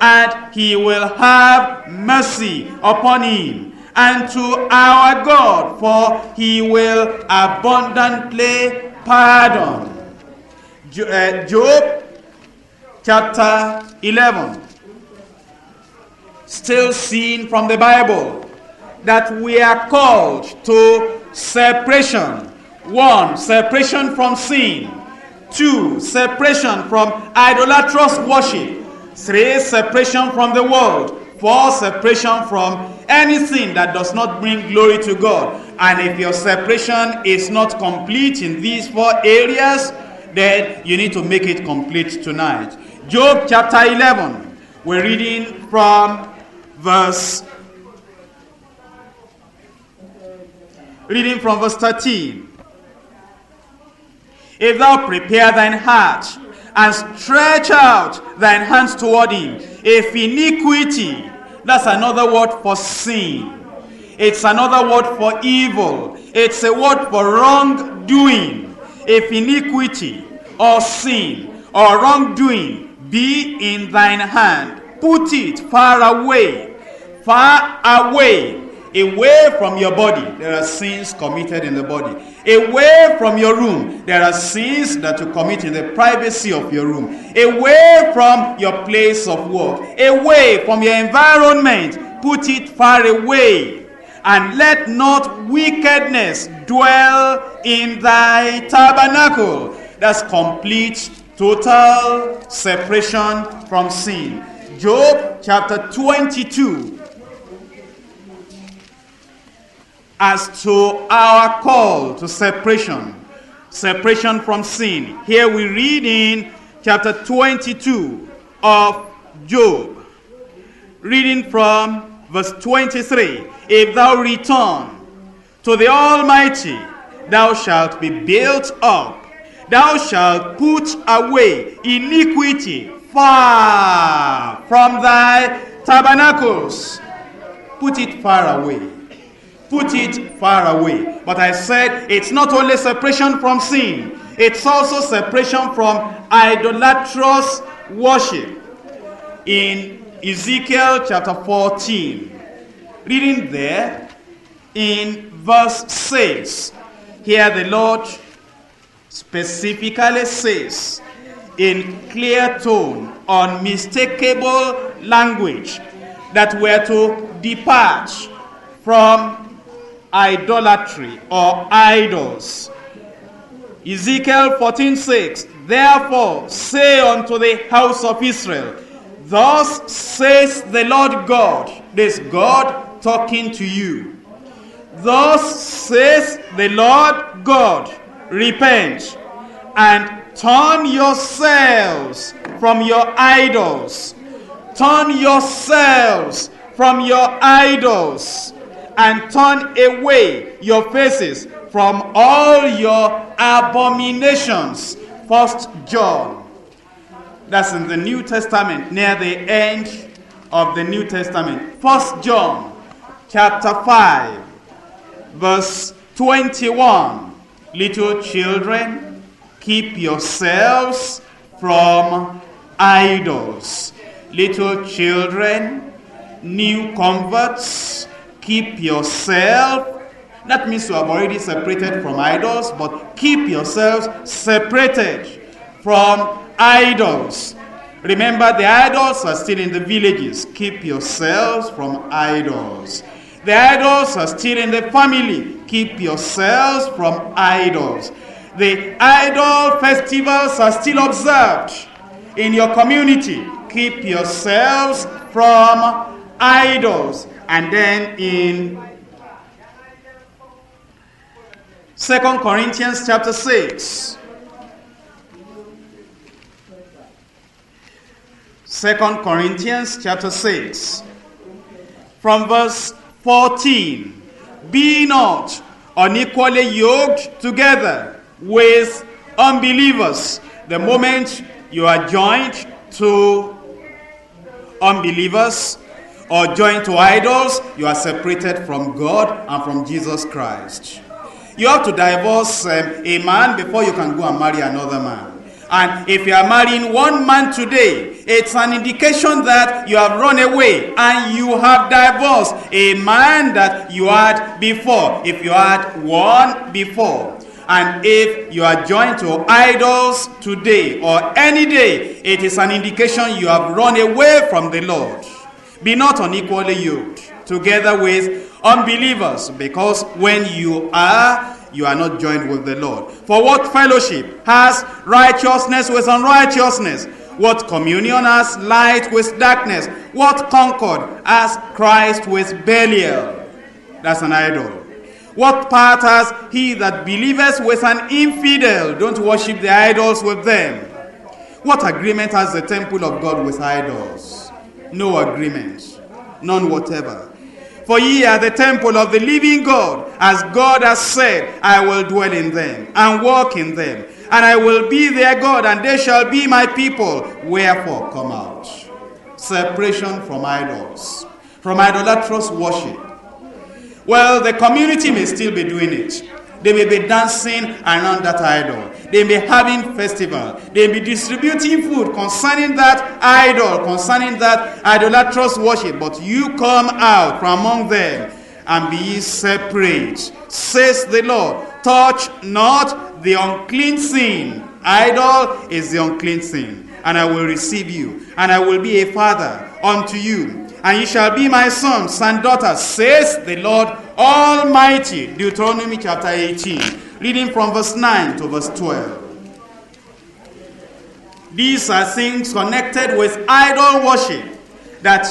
and he will have mercy upon him, and to our God, for he will abundantly pardon. Job chapter eleven. Still seen from the Bible that we are called to separation. One, separation from sin. Two, separation from idolatrous worship. Three, separation from the world. Four, separation from anything that does not bring glory to God. And if your separation is not complete in these four areas, then you need to make it complete tonight. Job chapter eleven. We're reading from verse... Reading from verse thirteen. If thou prepare thine heart, and stretch out thine hands toward him, if iniquity, that's another word for sin. It's another word for evil. It's a word for wrongdoing. If iniquity, or sin, or wrongdoing be in thine hand, put it far away, far away, away from your body. There are sins committed in the body. Away from your room. There are sins that you commit in the privacy of your room. Away from your place of work. Away from your environment. Put it far away. And let not wickedness dwell in thy tabernacle. That's complete, total separation from sin. Job chapter twenty-two, as to our call to separation, separation from sin. Here we read in chapter twenty-two of Job, reading from verse twenty-three. If thou return to the Almighty, thou shalt be built up. Thou shalt put away iniquity far from thy tabernacles. Put it far away. Put it far away. But I said it's not only separation from sin. It's also separation from idolatrous worship. In Ezekiel chapter fourteen, reading there in verse six, here the Lord specifically says in clear tone, unmistakable language, that we're to depart from idolatry or idols. Ezekiel fourteen six, therefore say unto the house of Israel, thus says the Lord God, this God talking to you. Thus says the Lord God, repent and turn yourselves from your idols. Turn yourselves from your idols and turn away your faces from all your abominations. First John. That's in the New Testament, near the end of the New Testament. First John chapter five, verse twenty-one. Little children, keep yourselves from idols. Little children, new converts, keep yourself. That means you have already separated from idols, but keep yourselves separated from idols. Remember, the idols are still in the villages. Keep yourselves from idols. The idols are still in the family. Keep yourselves from idols. The idol festivals are still observed in your community. Keep yourselves from idols. And then in Second Corinthians chapter six. Second Corinthians chapter six. From verse fourteen. Be not unequally yoked together with unbelievers. The moment you are joined to unbelievers or joined to idols, you are separated from God and from Jesus Christ. You have to divorce um, a man before you can go and marry another man. And if you are marrying one man today, it's an indication that you have run away and you have divorced a man that you had before, if you had one before. And if you are joined to idols today or any day, it is an indication you have run away from the Lord. Be not unequally yoked together with unbelievers, because when you are, you are not joined with the Lord. For what fellowship has righteousness with unrighteousness? What communion has light with darkness? What concord has Christ with Belial? That's an idol. What part has he that believeth with an infidel? Don't worship the idols with them. What agreement has the temple of God with idols? No agreement. None whatever. For ye are the temple of the living God, as God has said, I will dwell in them, and walk in them, and I will be their God, and they shall be my people. Wherefore, come out. Separation from idols, from idolatrous worship. Well, the community may still be doing it. They may be dancing around that idol. They may be having festival. They may be distributing food concerning that idol, concerning that idolatrous worship. But you come out from among them and be ye separate, says the Lord. Touch not the unclean thing. Idol is the unclean thing. And I will receive you, and I will be a father unto you, and ye shall be my sons and daughters, says the Lord Almighty. Deuteronomy chapter eighteen, reading from verse nine to verse twelve. These are things connected with idol worship that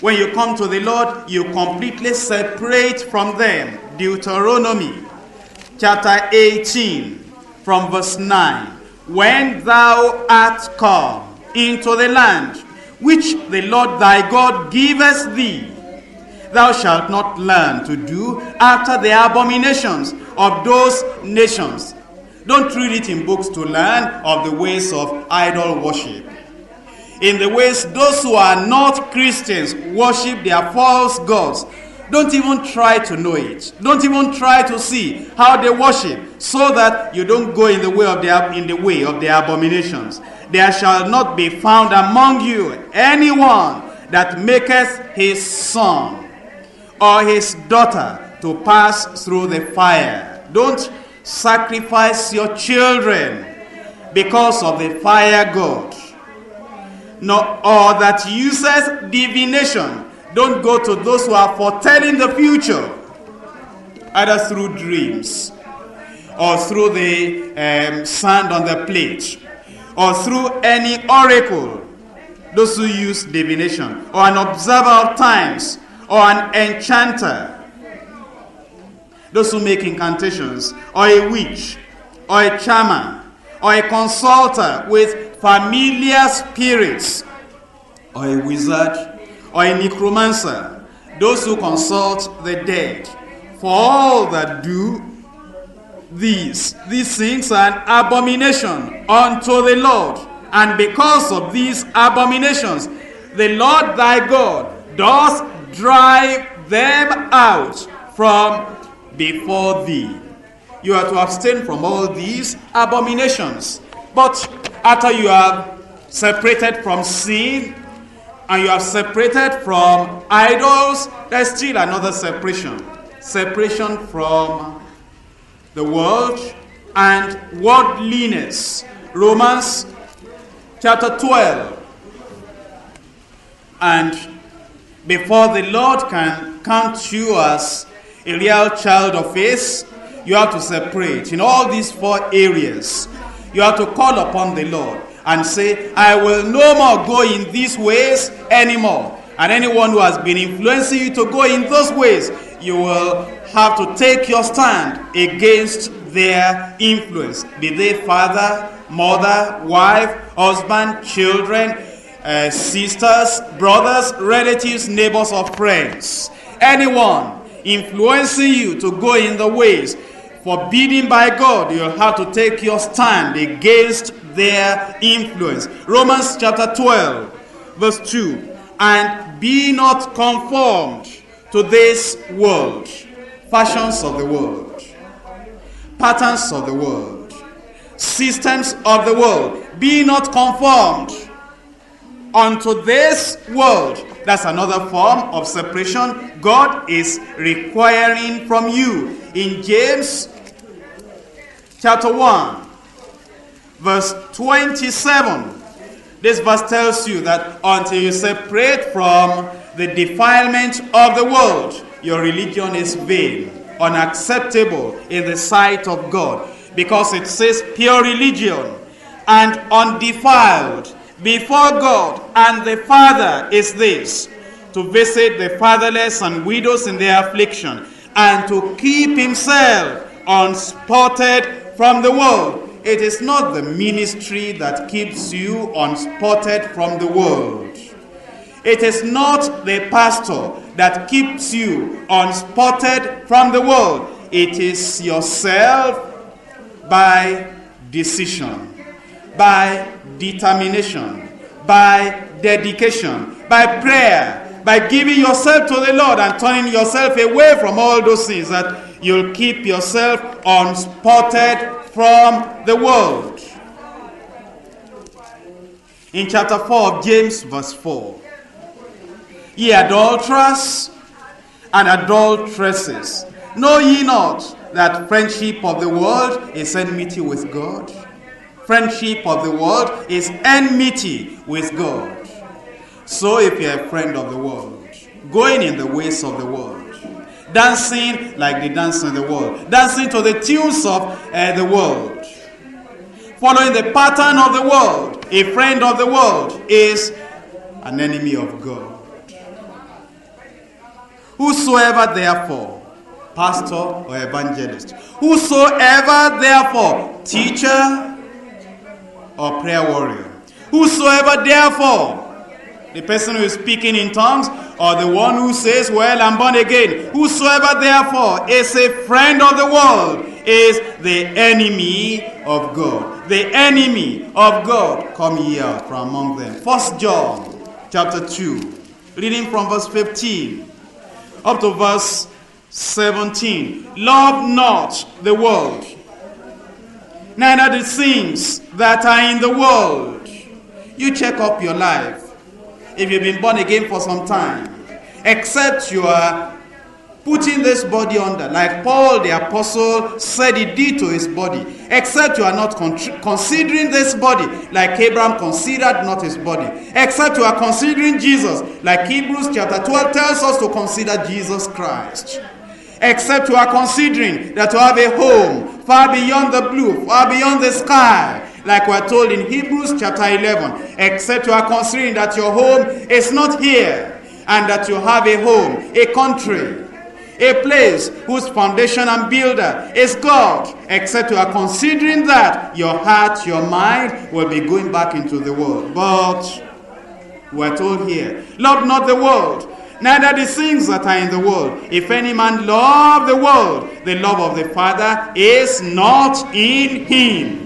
when you come to the Lord, you completely separate from them. Deuteronomy chapter eighteen from verse nine. When thou art come into the land which the Lord thy God giveth thee, thou shalt not learn to do after the abominations of those nations. Don't read it in books to learn of the ways of idol worship, in the ways those who are not Christians worship their false gods. Don't even try to know it. Don't even try to see how they worship, so that you don't go in the way of their, in the way of their abominations. There shall not be found among you anyone that maketh his son or his daughter to pass through the fire. Don't sacrifice your children because of the fire god. No, or that uses divination. Don't go to those who are foretelling the future, either through dreams, or through the um, sand on the plate, or through any oracle. Those who use divination, or an observer of times, or an enchanter. Those who make incantations, or a witch, or a charmer, or a consulter with familiar spirits, or a wizard, or a necromancer, those who consult the dead. For all that do these, these things are an abomination unto the Lord. And because of these abominations, the Lord thy God does drive them out from before thee. You are to abstain from all these abominations. But after you are separated from sin, and you are separated from idols, there's still another separation. Separation from the world and worldliness. Romans chapter twelve. And before the Lord can count you as a real child of His, you have to separate in all these four areas. You have to call upon the Lord and say, I will no more go in these ways anymore. And anyone who has been influencing you to go in those ways, you will have to take your stand against their influence. Be they father, mother, wife, husband, children, uh, sisters, brothers, relatives, neighbors, or friends. Anyone influencing you to go in the ways forbidden by God, you'll have to take your stand against their influence. Romans chapter twelve, verse two. And be not conformed to this world, fashions of the world, patterns of the world, systems of the world. Be not conformed unto this world. That's another form of separation God is requiring from you. In James chapter one, verse twenty-seven, this verse tells you that until you separate from the defilement of the world, your religion is vain, unacceptable in the sight of God, because it says pure religion and undefiled before God and the Father is this, to visit the fatherless and widows in their affliction, and to keep himself unspotted from the world. It is not the ministry that keeps you unspotted from the world. It is not the pastor that keeps you unspotted from the world. It is yourself by decision, by determination, by dedication, by prayer, by giving yourself to the Lord and turning yourself away from all those things, that you'll keep yourself unspotted from the world. In chapter four of James, verse four. Ye adulterers and adulteresses, know ye not that friendship of the world is enmity with God? Friendship of the world is enmity with God. So if you're a friend of the world, going in the ways of the world, dancing like the dancers in the world, dancing to the tunes of uh, the world, following the pattern of the world, a friend of the world is an enemy of God. Whosoever therefore, pastor or evangelist, whosoever therefore, teacher or prayer warrior, whosoever therefore, the person who is speaking in tongues or the one who says, well, I'm born again, whosoever therefore is a friend of the world is the enemy of God. The enemy of God. Come ye out from among them. First John chapter two, reading from verse fifteen up to verse seventeen. Love not the world, neither the things that are in the world. You check up your life if you've been born again for some time, except you are putting this body under, like Paul the apostle said he did to his body, except you are not con considering this body like Abraham considered not his body, except you are considering Jesus like Hebrews chapter twelve tells us to consider Jesus Christ, except you are considering that you have a home far beyond the blue, far beyond the sky, like we are told in Hebrews chapter eleven, except you are considering that your home is not here and that you have a home, a country, a place whose foundation and builder is God, except you are considering that, your heart, your mind will be going back into the world. But we are told here, love not the world, neither the things that are in the world. If any man love the world, the love of the Father is not in him.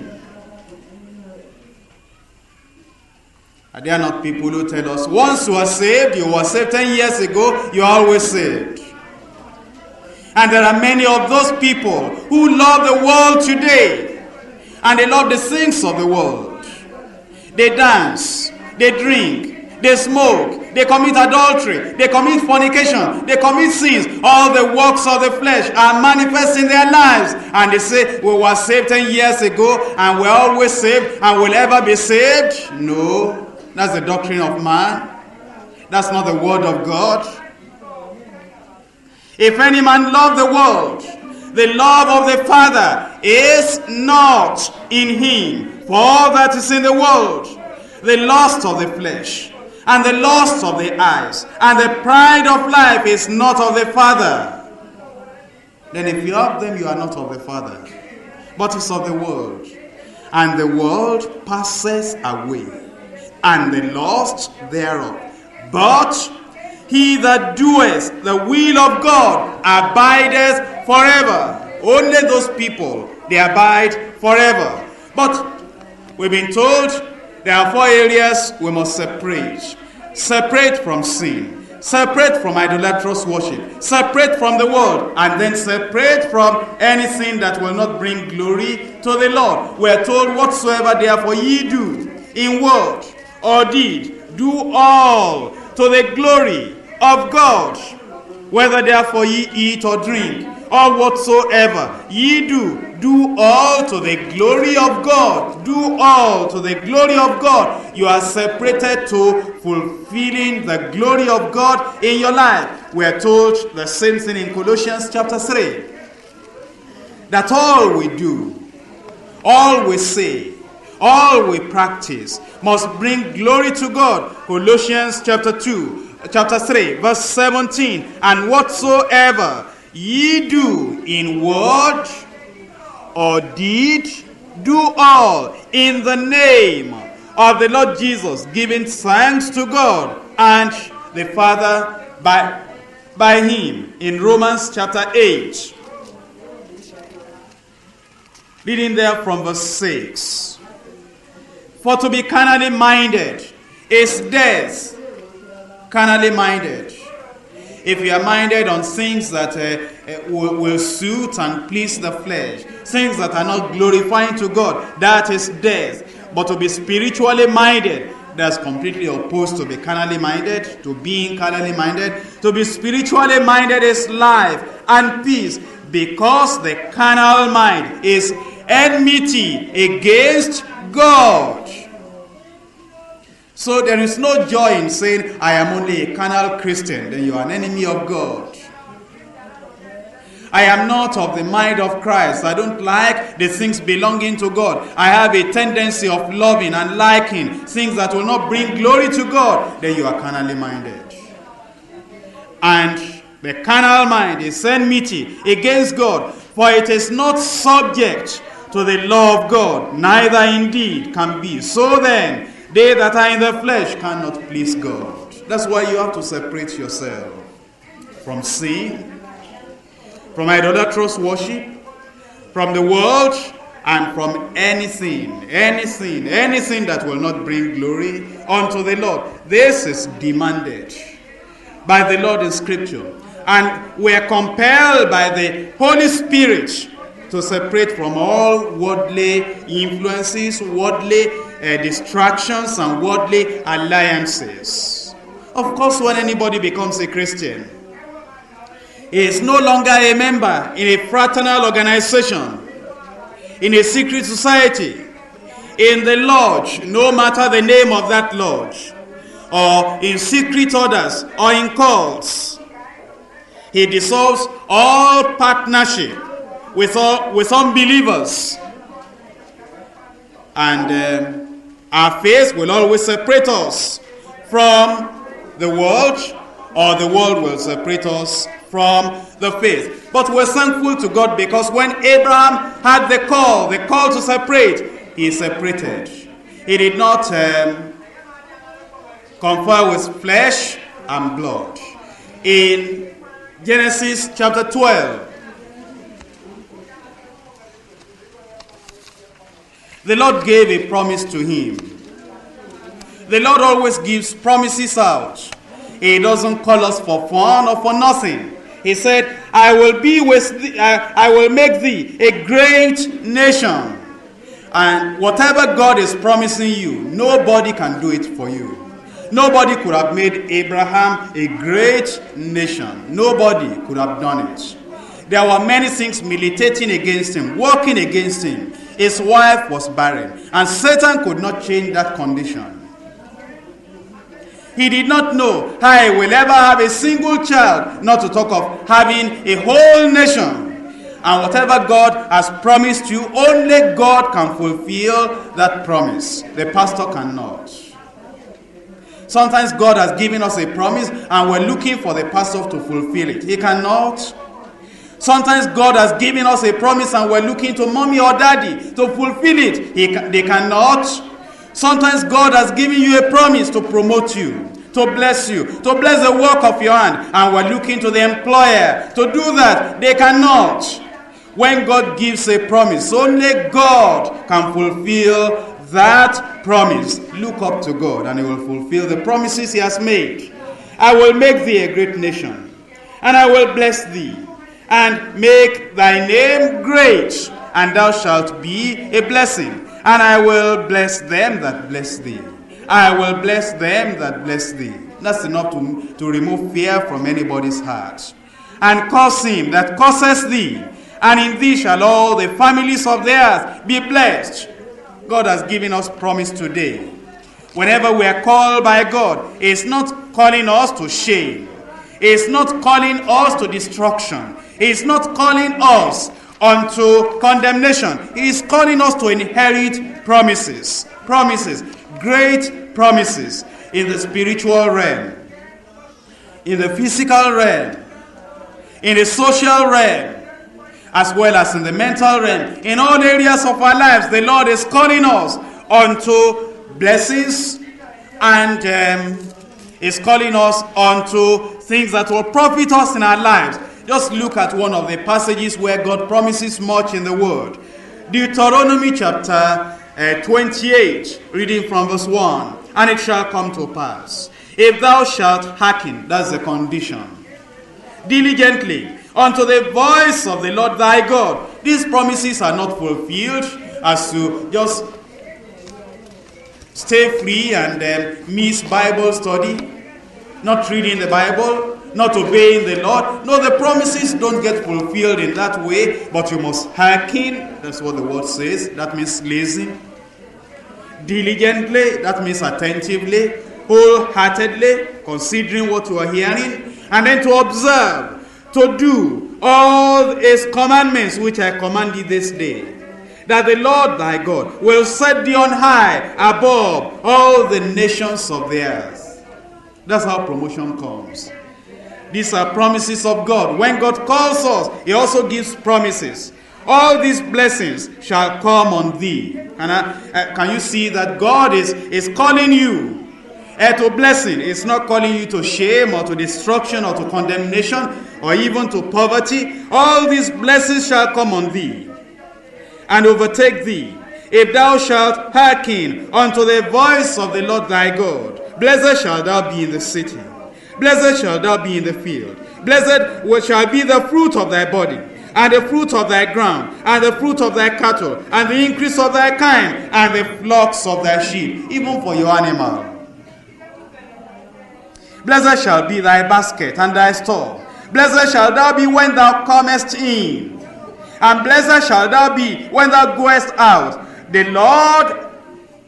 Are there not people who tell us, once you are saved, you were saved ten years ago, you are always saved? And there are many of those people who love the world today, and they love the things of the world. They dance, they drink, they smoke, they commit adultery, they commit fornication, they commit sins. All the works of the flesh are manifest in their lives. And they say, we were saved ten years ago, and we're always saved, and we'll ever be saved. No. That's the doctrine of man. That's not the word of God. If any man love the world, the love of the Father is not in him. For all that is in the world, the lust of the flesh, and the lust of the eyes, and the pride of life is not of the Father. Then if you love them, you are not of the Father, but it's of the world. And the world passes away, and the lust thereof. But he that doeth the will of God abideth forever. Only those people, they abide forever. But we've been told there are four areas we must separate. Separate from sin, separate from idolatrous worship, separate from the world, and then separate from anything that will not bring glory to the Lord. We are told, whatsoever therefore ye do, in word or did, do all to the glory of God. Whether therefore ye eat or drink, or whatsoever ye do, do all to the glory of God. Do all to the glory of God. You are separated to fulfilling the glory of God in your life. We are told the same thing in Colossians chapter three. That all we do, all we say, all we practice must bring glory to God. Colossians chapter two, chapter three, verse seventeen. And whatsoever ye do in word or deed, do all in the name of the Lord Jesus, giving thanks to God and the Father by, by him. In Romans chapter eight, reading there from verse six. For to be carnally minded is death. Carnally minded. If you are minded on things that uh, uh, will, will suit and please the flesh, things that are not glorifying to God, that is death. But to be spiritually minded, that's completely opposed to be carnally minded, to being carnally minded. To be spiritually minded is life and peace, because the carnal mind is enmity against God. So there is no joy in saying, I am only a carnal Christian. Then you are an enemy of God. I am not of the mind of Christ. I don't like the things belonging to God. I have a tendency of loving and liking things that will not bring glory to God. Then you are carnally minded. And the carnal mind is enmity against God, for it is not subject to the law of God, neither indeed can be. So then, they that are in the flesh cannot please God. That's why you have to separate yourself from sin, from idolatrous worship, from the world, and from anything, anything, anything that will not bring glory unto the Lord. This is demanded by the Lord in Scripture. And we are compelled by the Holy Spirit to separate from all worldly influences, worldly uh, distractions, and worldly alliances. Of course, when anybody becomes a Christian, he is no longer a member in a fraternal organization, in a secret society, in the lodge, no matter the name of that lodge, or in secret orders, or in cults. He dissolves all partnership with all, with unbelievers, and uh, our faith will always separate us from the world, or the world will separate us from the faith. But we're thankful to God, because when Abraham had the call, the call to separate, he separated. He did not um, confer with flesh and blood. In Genesis chapter twelve, the Lord gave a promise to him. The Lord always gives promises out. He doesn't call us for fun or for nothing. He said, I will be with thee, I, I will make thee a great nation. And whatever God is promising you, nobody can do it for you. Nobody could have made Abraham a great nation. Nobody could have done it. There were many things militating against him, working against him. His wife was barren, and Satan could not change that condition. He did not know how he will ever have a single child, not to talk of having a whole nation. And whatever God has promised you, only God can fulfill that promise. The pastor cannot. Sometimes God has given us a promise, and we're looking for the pastor to fulfill it. He cannot. Sometimes God has given us a promise, and we're looking to mommy or daddy to fulfill it. He, they cannot. Sometimes God has given you a promise to promote you, to bless you, to bless the work of your hand, and we're looking to the employer to do that. They cannot. When God gives a promise, only God can fulfill that promise. Look up to God, and he will fulfill the promises he has made. I will make thee a great nation, and I will bless thee, and make thy name great, and thou shalt be a blessing. And I will bless them that bless thee. I will bless them that bless thee. That's enough to, to remove fear from anybody's heart. And curse him that curses thee, and in thee shall all the families of the earth be blessed. God has given us promise today. Whenever we are called by God, it's not calling us to shame. It's not calling us to destruction. He's not calling us unto condemnation. He's calling us to inherit promises. Promises. Great promises in the spiritual realm, in the physical realm, in the social realm, as well as in the mental realm. In all areas of our lives, the Lord is calling us unto blessings, and um, is calling us unto things that will profit us in our lives. Just look at one of the passages where God promises much in the Word. Deuteronomy chapter uh, twenty-eight, reading from verse one. And it shall come to pass, if thou shalt hearken, that's the condition, diligently unto the voice of the Lord thy God. These promises are not fulfilled as to just stay free and uh, miss Bible study, not reading the Bible, not obeying the Lord. No, the promises don't get fulfilled in that way, but you must hearken. That's what the word says. That means listen. Diligently, that means attentively, wholeheartedly, considering what you are hearing, and then to observe, to do all his commandments which I command thee this day, that the Lord thy God will set thee on high above all the nations of the earth. That's how promotion comes. These are promises of God. When God calls us, he also gives promises. All these blessings shall come on thee. And I, uh, can you see that God is, is calling you uh, to blessing? It's not calling you to shame or to destruction or to condemnation or even to poverty. All these blessings shall come on thee and overtake thee, if thou shalt hearken unto the voice of the Lord thy God. Blessed shalt thou be in the city. Blessed shalt thou be in the field. Blessed shall be the fruit of thy body, and the fruit of thy ground, and the fruit of thy cattle, and the increase of thy kind, and the flocks of thy sheep, even for your animal. Blessed shall be thy basket and thy store. Blessed shalt thou be when thou comest in, and blessed shalt thou be when thou goest out. The Lord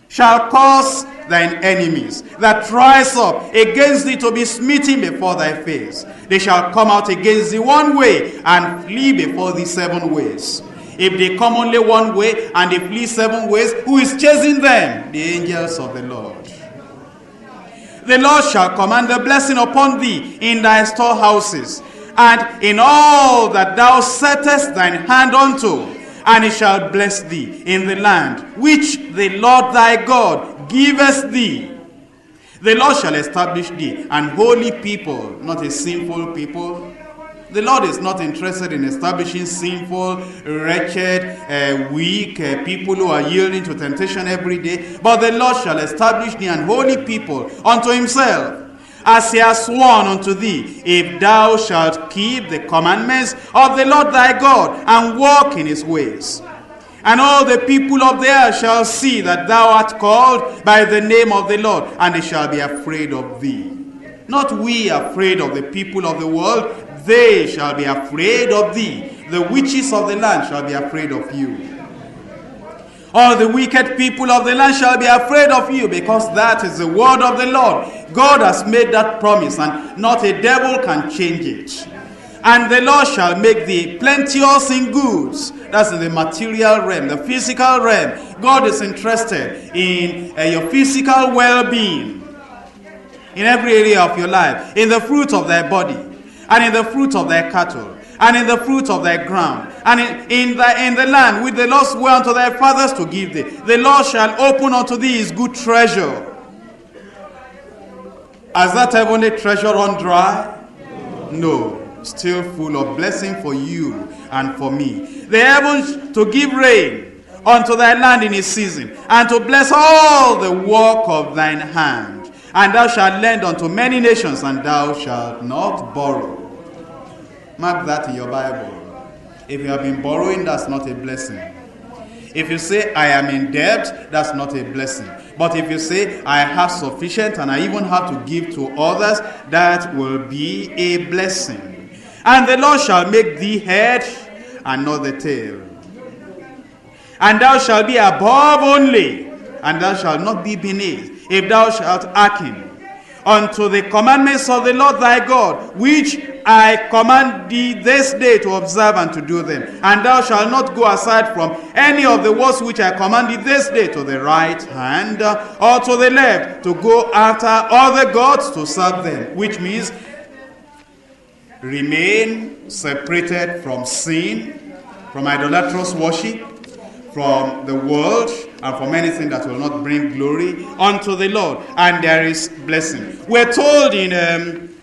shall cause thine enemies that rise up against thee to be smitten before thy face. They shall come out against thee one way and flee before thee seven ways. If they come only one way and they flee seven ways, who is chasing them? The angels of the Lord. The Lord shall command the blessing upon thee in thy storehouses, and in all that thou settest thine hand unto, and it shall bless thee in the land which the Lord thy God giveth thee. The Lord shall establish thee an holy people, not a sinful people. The Lord is not interested in establishing sinful, wretched, uh, weak uh, people who are yielding to temptation every day. But the Lord shall establish thee an holy people unto himself, as he has sworn unto thee, if thou shalt keep the commandments of the Lord thy God, and walk in his ways. And all the people of the earth shall see that thou art called by the name of the Lord, and they shall be afraid of thee. Not we afraid of the people of the world, they shall be afraid of thee. The witches of the land shall be afraid of you. All the wicked people of the land shall be afraid of you, because that is the word of the Lord. God has made that promise, and not a devil can change it. And the Lord shall make thee plenteous in goods. That's in the material realm, the physical realm. God is interested in uh, your physical well-being, in every area of your life, in the fruit of thy body, and in the fruit of thy cattle, and in the fruit of thy ground, and in, in, the, in the land which the Lord sware unto thy fathers to give thee. The Lord shall open unto thee his good treasure. Has that heavenly treasure run dry? No. Still full of blessing for you and for me. The heavens to give rain unto thy land in his season, and to bless all the work of thine hand. And thou shalt lend unto many nations, and thou shalt not borrow. Mark that in your Bible. If you have been borrowing, that's not a blessing. If you say, I am in debt, that's not a blessing. But if you say, I have sufficient and I even have to give to others, that will be a blessing. And the Lord shall make thee head and not the tail. And thou shalt be above only, and thou shalt not be beneath, if thou shalt hearken unto the commandments of the Lord thy God, which I command thee this day to observe and to do them. And thou shalt not go aside from any of the words which I command thee this day, to the right hand or to the left, to go after other gods to serve them. Which means remain separated from sin, from idolatrous worship, from the world, and from anything that will not bring glory unto the Lord, and there is blessing. We're told in um,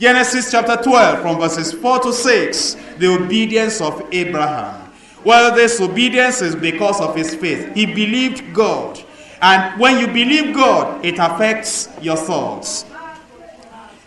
Genesis chapter twelve, from verses four to six, the obedience of Abraham. Well, this obedience is because of his faith. He believed God. And when you believe God, it affects your thoughts.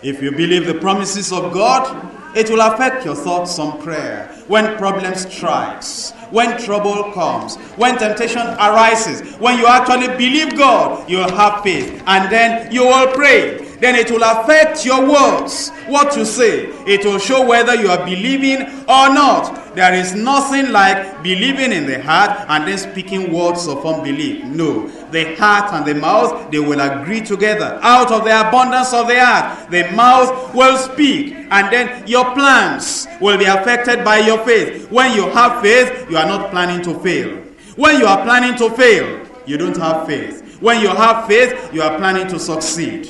If you believe the promises of God, it will affect your thoughts on prayer. When problem strikes, when trouble comes, when temptation arises, when you actually believe God, you'll have faith, and then you will pray. then it will affect your words, what you say. It will show whether you are believing or not. There is nothing like believing in the heart and then speaking words of unbelief. No, the heart and the mouth, they will agree together. Out of the abundance of the heart, the mouth will speak. And then your plans will be affected by your faith. When you have faith, you are not planning to fail. When you are planning to fail, you don't have faith. When you have faith, you are planning to succeed.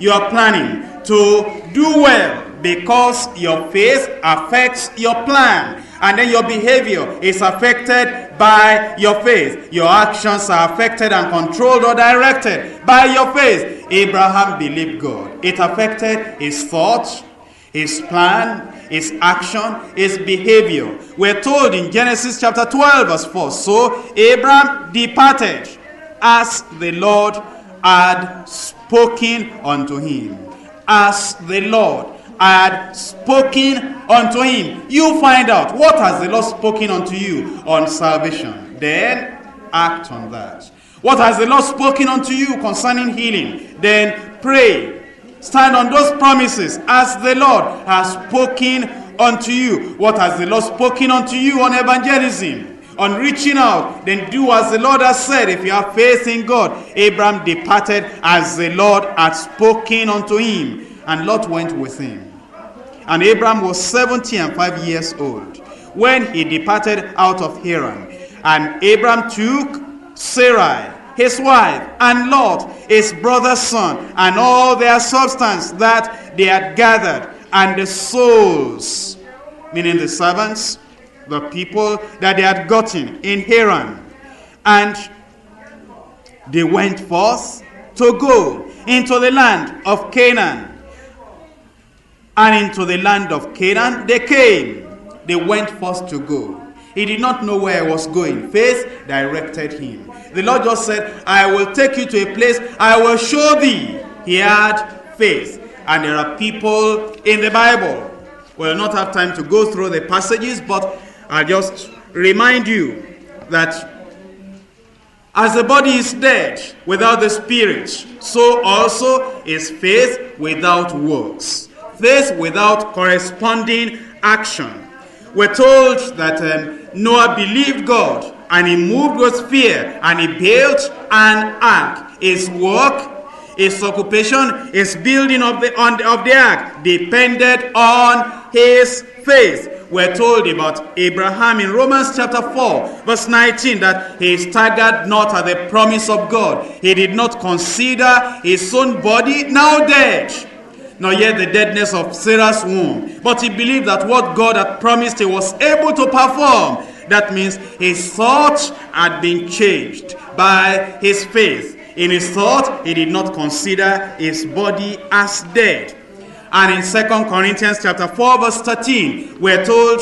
You are planning to do well because your faith affects your plan. And then your behavior is affected by your faith. Your actions are affected and controlled or directed by your faith. Abraham believed God. It affected his thoughts, his plan, his action, his behavior. We're told in Genesis chapter twelve verse four, so Abram departed as the Lord had spoken unto him. As the Lord had spoken unto him. You find out, what has the Lord spoken unto you on salvation? Then act on that. What has the Lord spoken unto you concerning healing? Then pray. Stand on those promises as the Lord has spoken unto you. What has the Lord spoken unto you on evangelism, on reaching out? Then do as the Lord has said. If you have faith in God, Abraham departed as the Lord had spoken unto him. And Lot went with him. And Abraham was seventy and five years old when he departed out of Haran. And Abraham took Sarai, his wife, and Lot, his brother's son, and all their substance that they had gathered, and the souls, meaning the servants, the people that they had gotten in Haran. And they went forth to go into the land of Canaan. And into the land of Canaan they came. They went forth to go. He did not know where he was going. Faith directed him. The Lord just said, I will take you to a place, I will show thee. He had faith. And there are people in the Bible. We'll not have time to go through the passages, but I'll just remind you that as the body is dead without the spirit, so also is faith without works. Faith without corresponding action. We're told that um, Noah believed God, and he moved with fear, and he built an ark. His work, his occupation, his building of the, on the, of the ark depended on his faith. We're told about Abraham in Romans chapter four, verse nineteen, that he staggered not at the promise of God. He did not consider his own body now dead, nor yet the deadness of Sarah's womb. But he believed that what God had promised, he was able to perform. That means his thought had been changed by his faith. In his thought, he did not consider his body as dead. And in Second Corinthians chapter four, verse thirteen, we're told,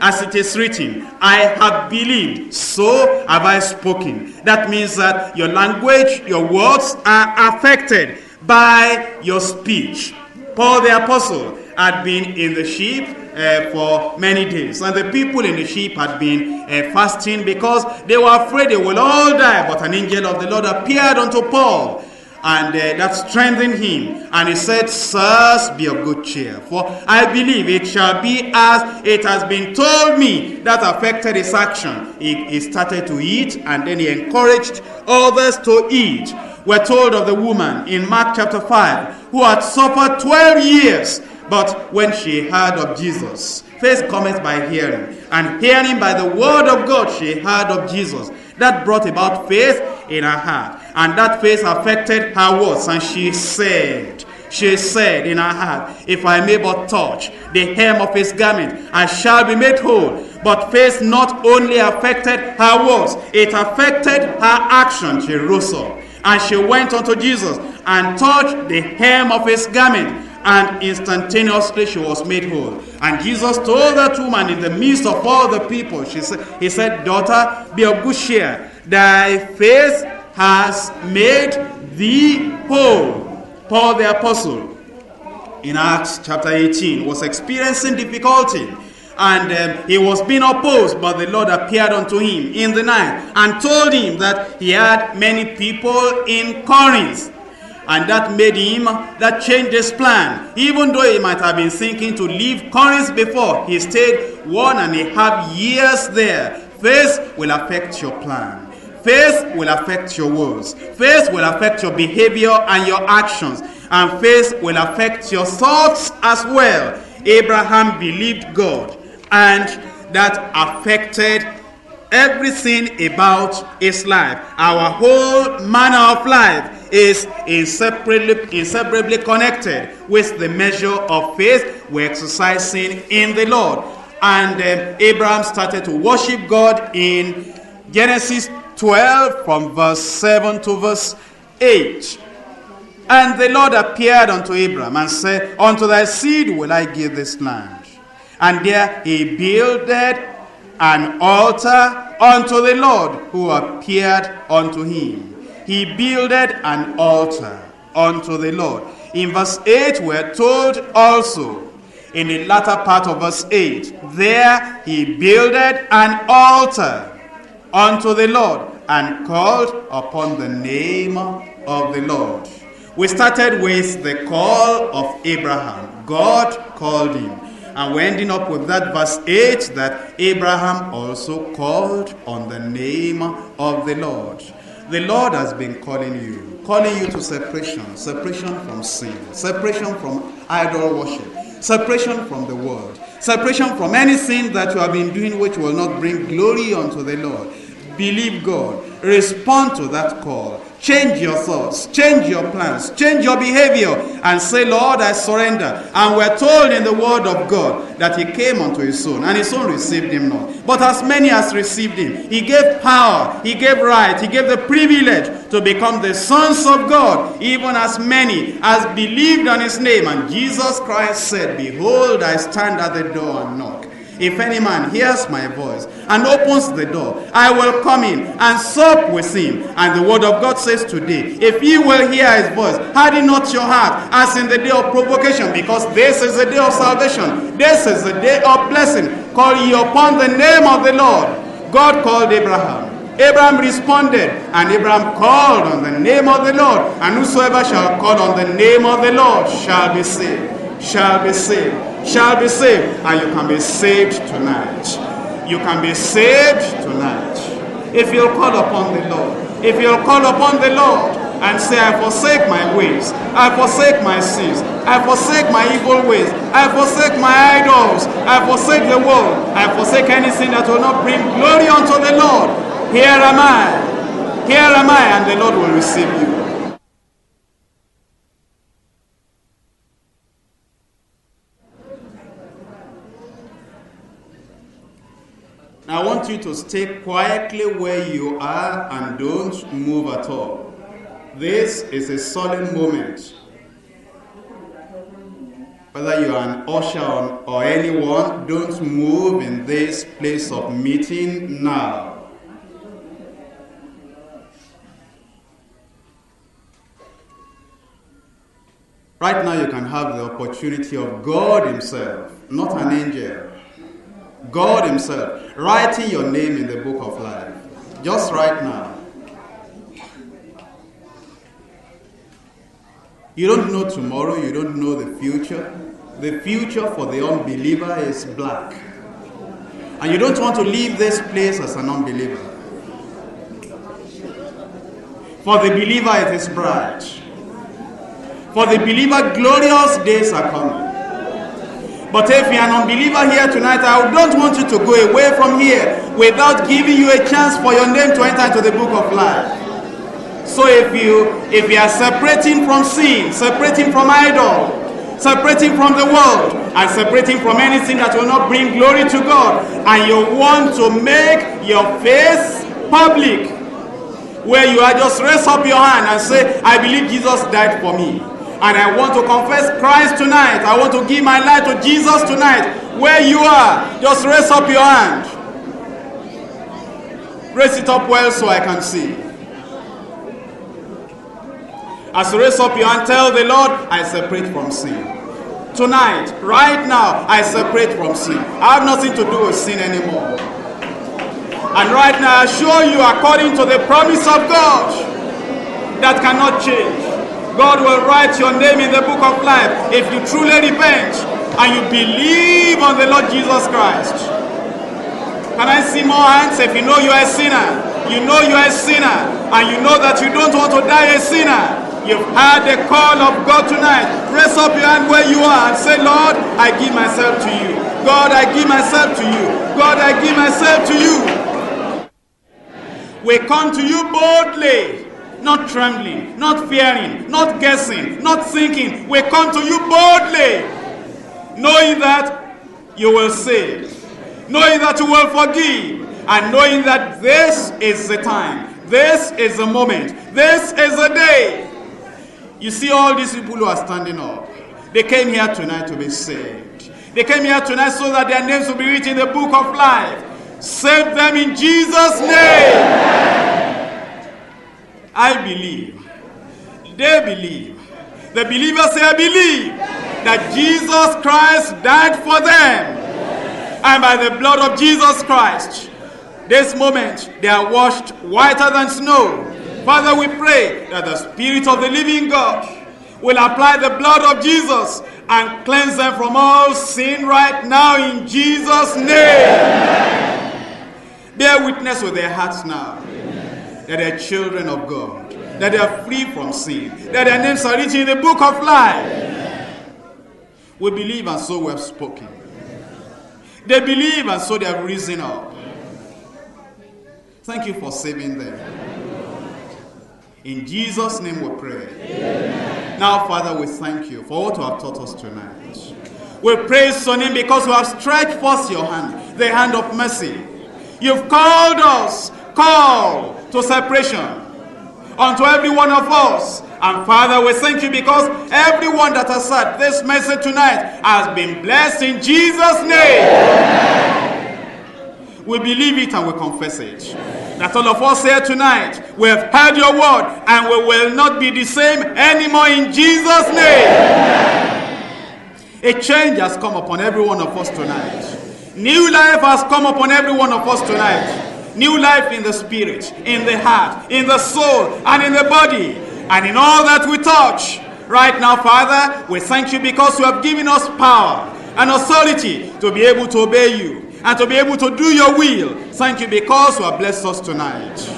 as it is written, I have believed, so have I spoken. That means that your language, your words are affected by your speech. Paul the apostle had been in the ship uh, for many days, and the people in the ship had been uh, fasting because they were afraid they will all die. But an angel of the Lord appeared unto Paul, and uh, that strengthened him. And he said, Sirs, be of good cheer, for I believe it shall be as it has been told me. That affected his action. He, he started to eat, and then he encouraged others to eat. We're told of the woman in Mark chapter five, who had suffered twelve years, but when she heard of Jesus, faith cometh by hearing, and hearing by the word of God. She heard of Jesus. That brought about faith in her heart, and that faith affected her words. And she said, she said in her heart, if I may but touch the hem of his garment, I shall be made whole. But faith not only affected her words, it affected her action. She rose up, and she went unto Jesus and touched the hem of his garment, and instantaneously she was made whole. And Jesus told that woman in the midst of all the people, she said, he said, Daughter, be of good cheer, thy faith has made thee whole. Paul the apostle in Acts chapter eighteen was experiencing difficulty, and um, he was being opposed, but the Lord appeared unto him in the night and told him that he had many people in Corinth, and that made him, that changed his plan. Even though he might have been thinking to leave Corinth before, he stayed one and a half years there. Faith will affect your plan. Faith will affect your words. Faith will affect your behavior and your actions. And faith will affect your thoughts as well. Abraham believed God, and that affected everything about his life. Our whole manner of life is inseparably, inseparably connected with the measure of faith we're exercising in the Lord. And um, Abraham started to worship God in Genesis twelve from verse seven to verse eight. And the Lord appeared unto Abraham and said, unto thy seed will I give this land. And there he builded an altar unto the Lord who appeared unto him. He builded an altar unto the Lord. In verse eight we are told also, in the latter part of verse eight, there he builded an altar unto the Lord and called upon the name of the Lord. We started with the call of Abraham. God called him. And we're ending up with that verse eight, that Abraham also called on the name of the Lord. The Lord has been calling you, calling you to separation, separation from sin, separation from idol worship, separation from the world, separation from anything that you have been doing which will not bring glory unto the Lord. Believe God. Respond to that call. Change your thoughts, change your plans, change your behavior, and say, Lord, I surrender. And we're told in the word of God that he came unto his own, and his own received him not. But as many as received him, he gave power, he gave right, he gave the privilege to become the sons of God, even as many as believed on his name. And Jesus Christ said, behold, I stand at the door and knock. If any man hears my voice and opens the door, I will come in and sup with him. And the word of God says today, if ye will hear his voice, harden not your heart as in the day of provocation, because this is the day of salvation. This is the day of blessing. Call ye upon the name of the Lord. God called Abraham. Abraham responded, and Abraham called on the name of the Lord. And whosoever shall call on the name of the Lord shall be saved. Shall be saved, shall be saved, and you can be saved tonight. You can be saved tonight. If you'll call upon the Lord, if you'll call upon the Lord and say, I forsake my ways, I forsake my sins, I forsake my evil ways, I forsake my idols, I forsake the world, I forsake anything that will not bring glory unto the Lord. Here am I, here am I, and the Lord will receive you. I want you to stay quietly where you are and don't move at all. This is a solemn moment. Whether you are an usher or anyone, don't move in this place of meeting now. Right now you can have the opportunity of God himself, not an angel. God himself writing your name in the book of life, just right now. You don't know tomorrow, you don't know the future. The future for the unbeliever is black. And you don't want to leave this place as an unbeliever. For the believer it is bright. For the believer glorious days are coming. But if you're an unbeliever here tonight, I don't want you to go away from here without giving you a chance for your name to enter into the book of life. So if you if you are separating from sin, separating from idol, separating from the world, and separating from anything that will not bring glory to God, and you want to make your faith public, where you are just raise up your hand and say, I believe Jesus died for me. And I want to confess Christ tonight. I want to give my life to Jesus tonight. Where you are, just raise up your hand. Raise it up well so I can see. As you raise up your hand, tell the Lord, I separate from sin. Tonight, right now, I separate from sin. I have nothing to do with sin anymore. And right now, I assure you, according to the promise of God, that cannot change. God will write your name in the book of life if you truly repent and you believe on the Lord Jesus Christ. Can I see more hands? If you know you are a sinner, you know you are a sinner, and you know that you don't want to die a sinner, you've heard the call of God tonight. Raise up your hand where you are and say, Lord, I give myself to you. God, I give myself to you. God, I give myself to you. We come to you boldly, not trembling, not fearing, not guessing, not thinking. We come to you boldly, knowing that you will save, knowing that you will forgive, and knowing that this is the time, this is the moment, this is the day. You see all these people who are standing up. They came here tonight to be saved. They came here tonight so that their names will be written in the book of life. Save them in Jesus' name. I believe. They believe. The believers say, I believe that Jesus Christ died for them. And by the blood of Jesus Christ, this moment, they are washed whiter than snow. Father, we pray that the Spirit of the living God will apply the blood of Jesus and cleanse them from all sin right now in Jesus' name. Amen. Bear witness with their hearts now. Amen. That they are children of God. Amen. That they are free from sin. That their names are written in the book of life. Amen. We believe and so we have spoken. They believe and so they have risen up. Thank you for saving them. In Jesus' name we pray. Amen. Now, Father, we thank you for what you have taught us tonight. We praise your name because you have stretched forth your hand, the hand of mercy. You've called us, call to separation unto every one of us. And Father, we thank you because everyone that has heard this message tonight has been blessed in Jesus' name. Amen. We believe it and we confess it. That all of us here tonight, we have heard your word and we will not be the same anymore in Jesus' name. Amen. A change has come upon every one of us tonight. New life has come upon every one of us tonight. New life in the spirit, in the heart, in the soul, and in the body, and in all that we touch. Right now, Father, we thank you because you have given us power and authority to be able to obey you and to be able to do your will. Thank you because you have blessed us tonight.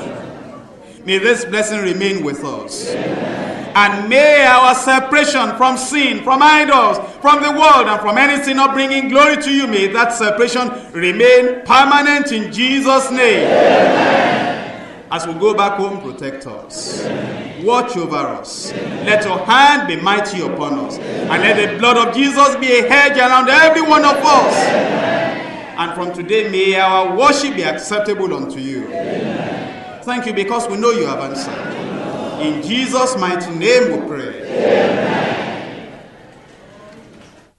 May this blessing remain with us. Amen. And may our separation from sin, from idols, from the world, and from anything not bringing glory to you, may that separation remain permanent in Jesus' name. Amen. As we go back home, protect us. Amen. Watch over us. Amen. Let your hand be mighty upon us. Amen. And let the blood of Jesus be a hedge around every one of us. Amen. And from today, may our worship be acceptable unto you. Amen. Thank you because we know you have answered. In Jesus' mighty name we pray. Amen.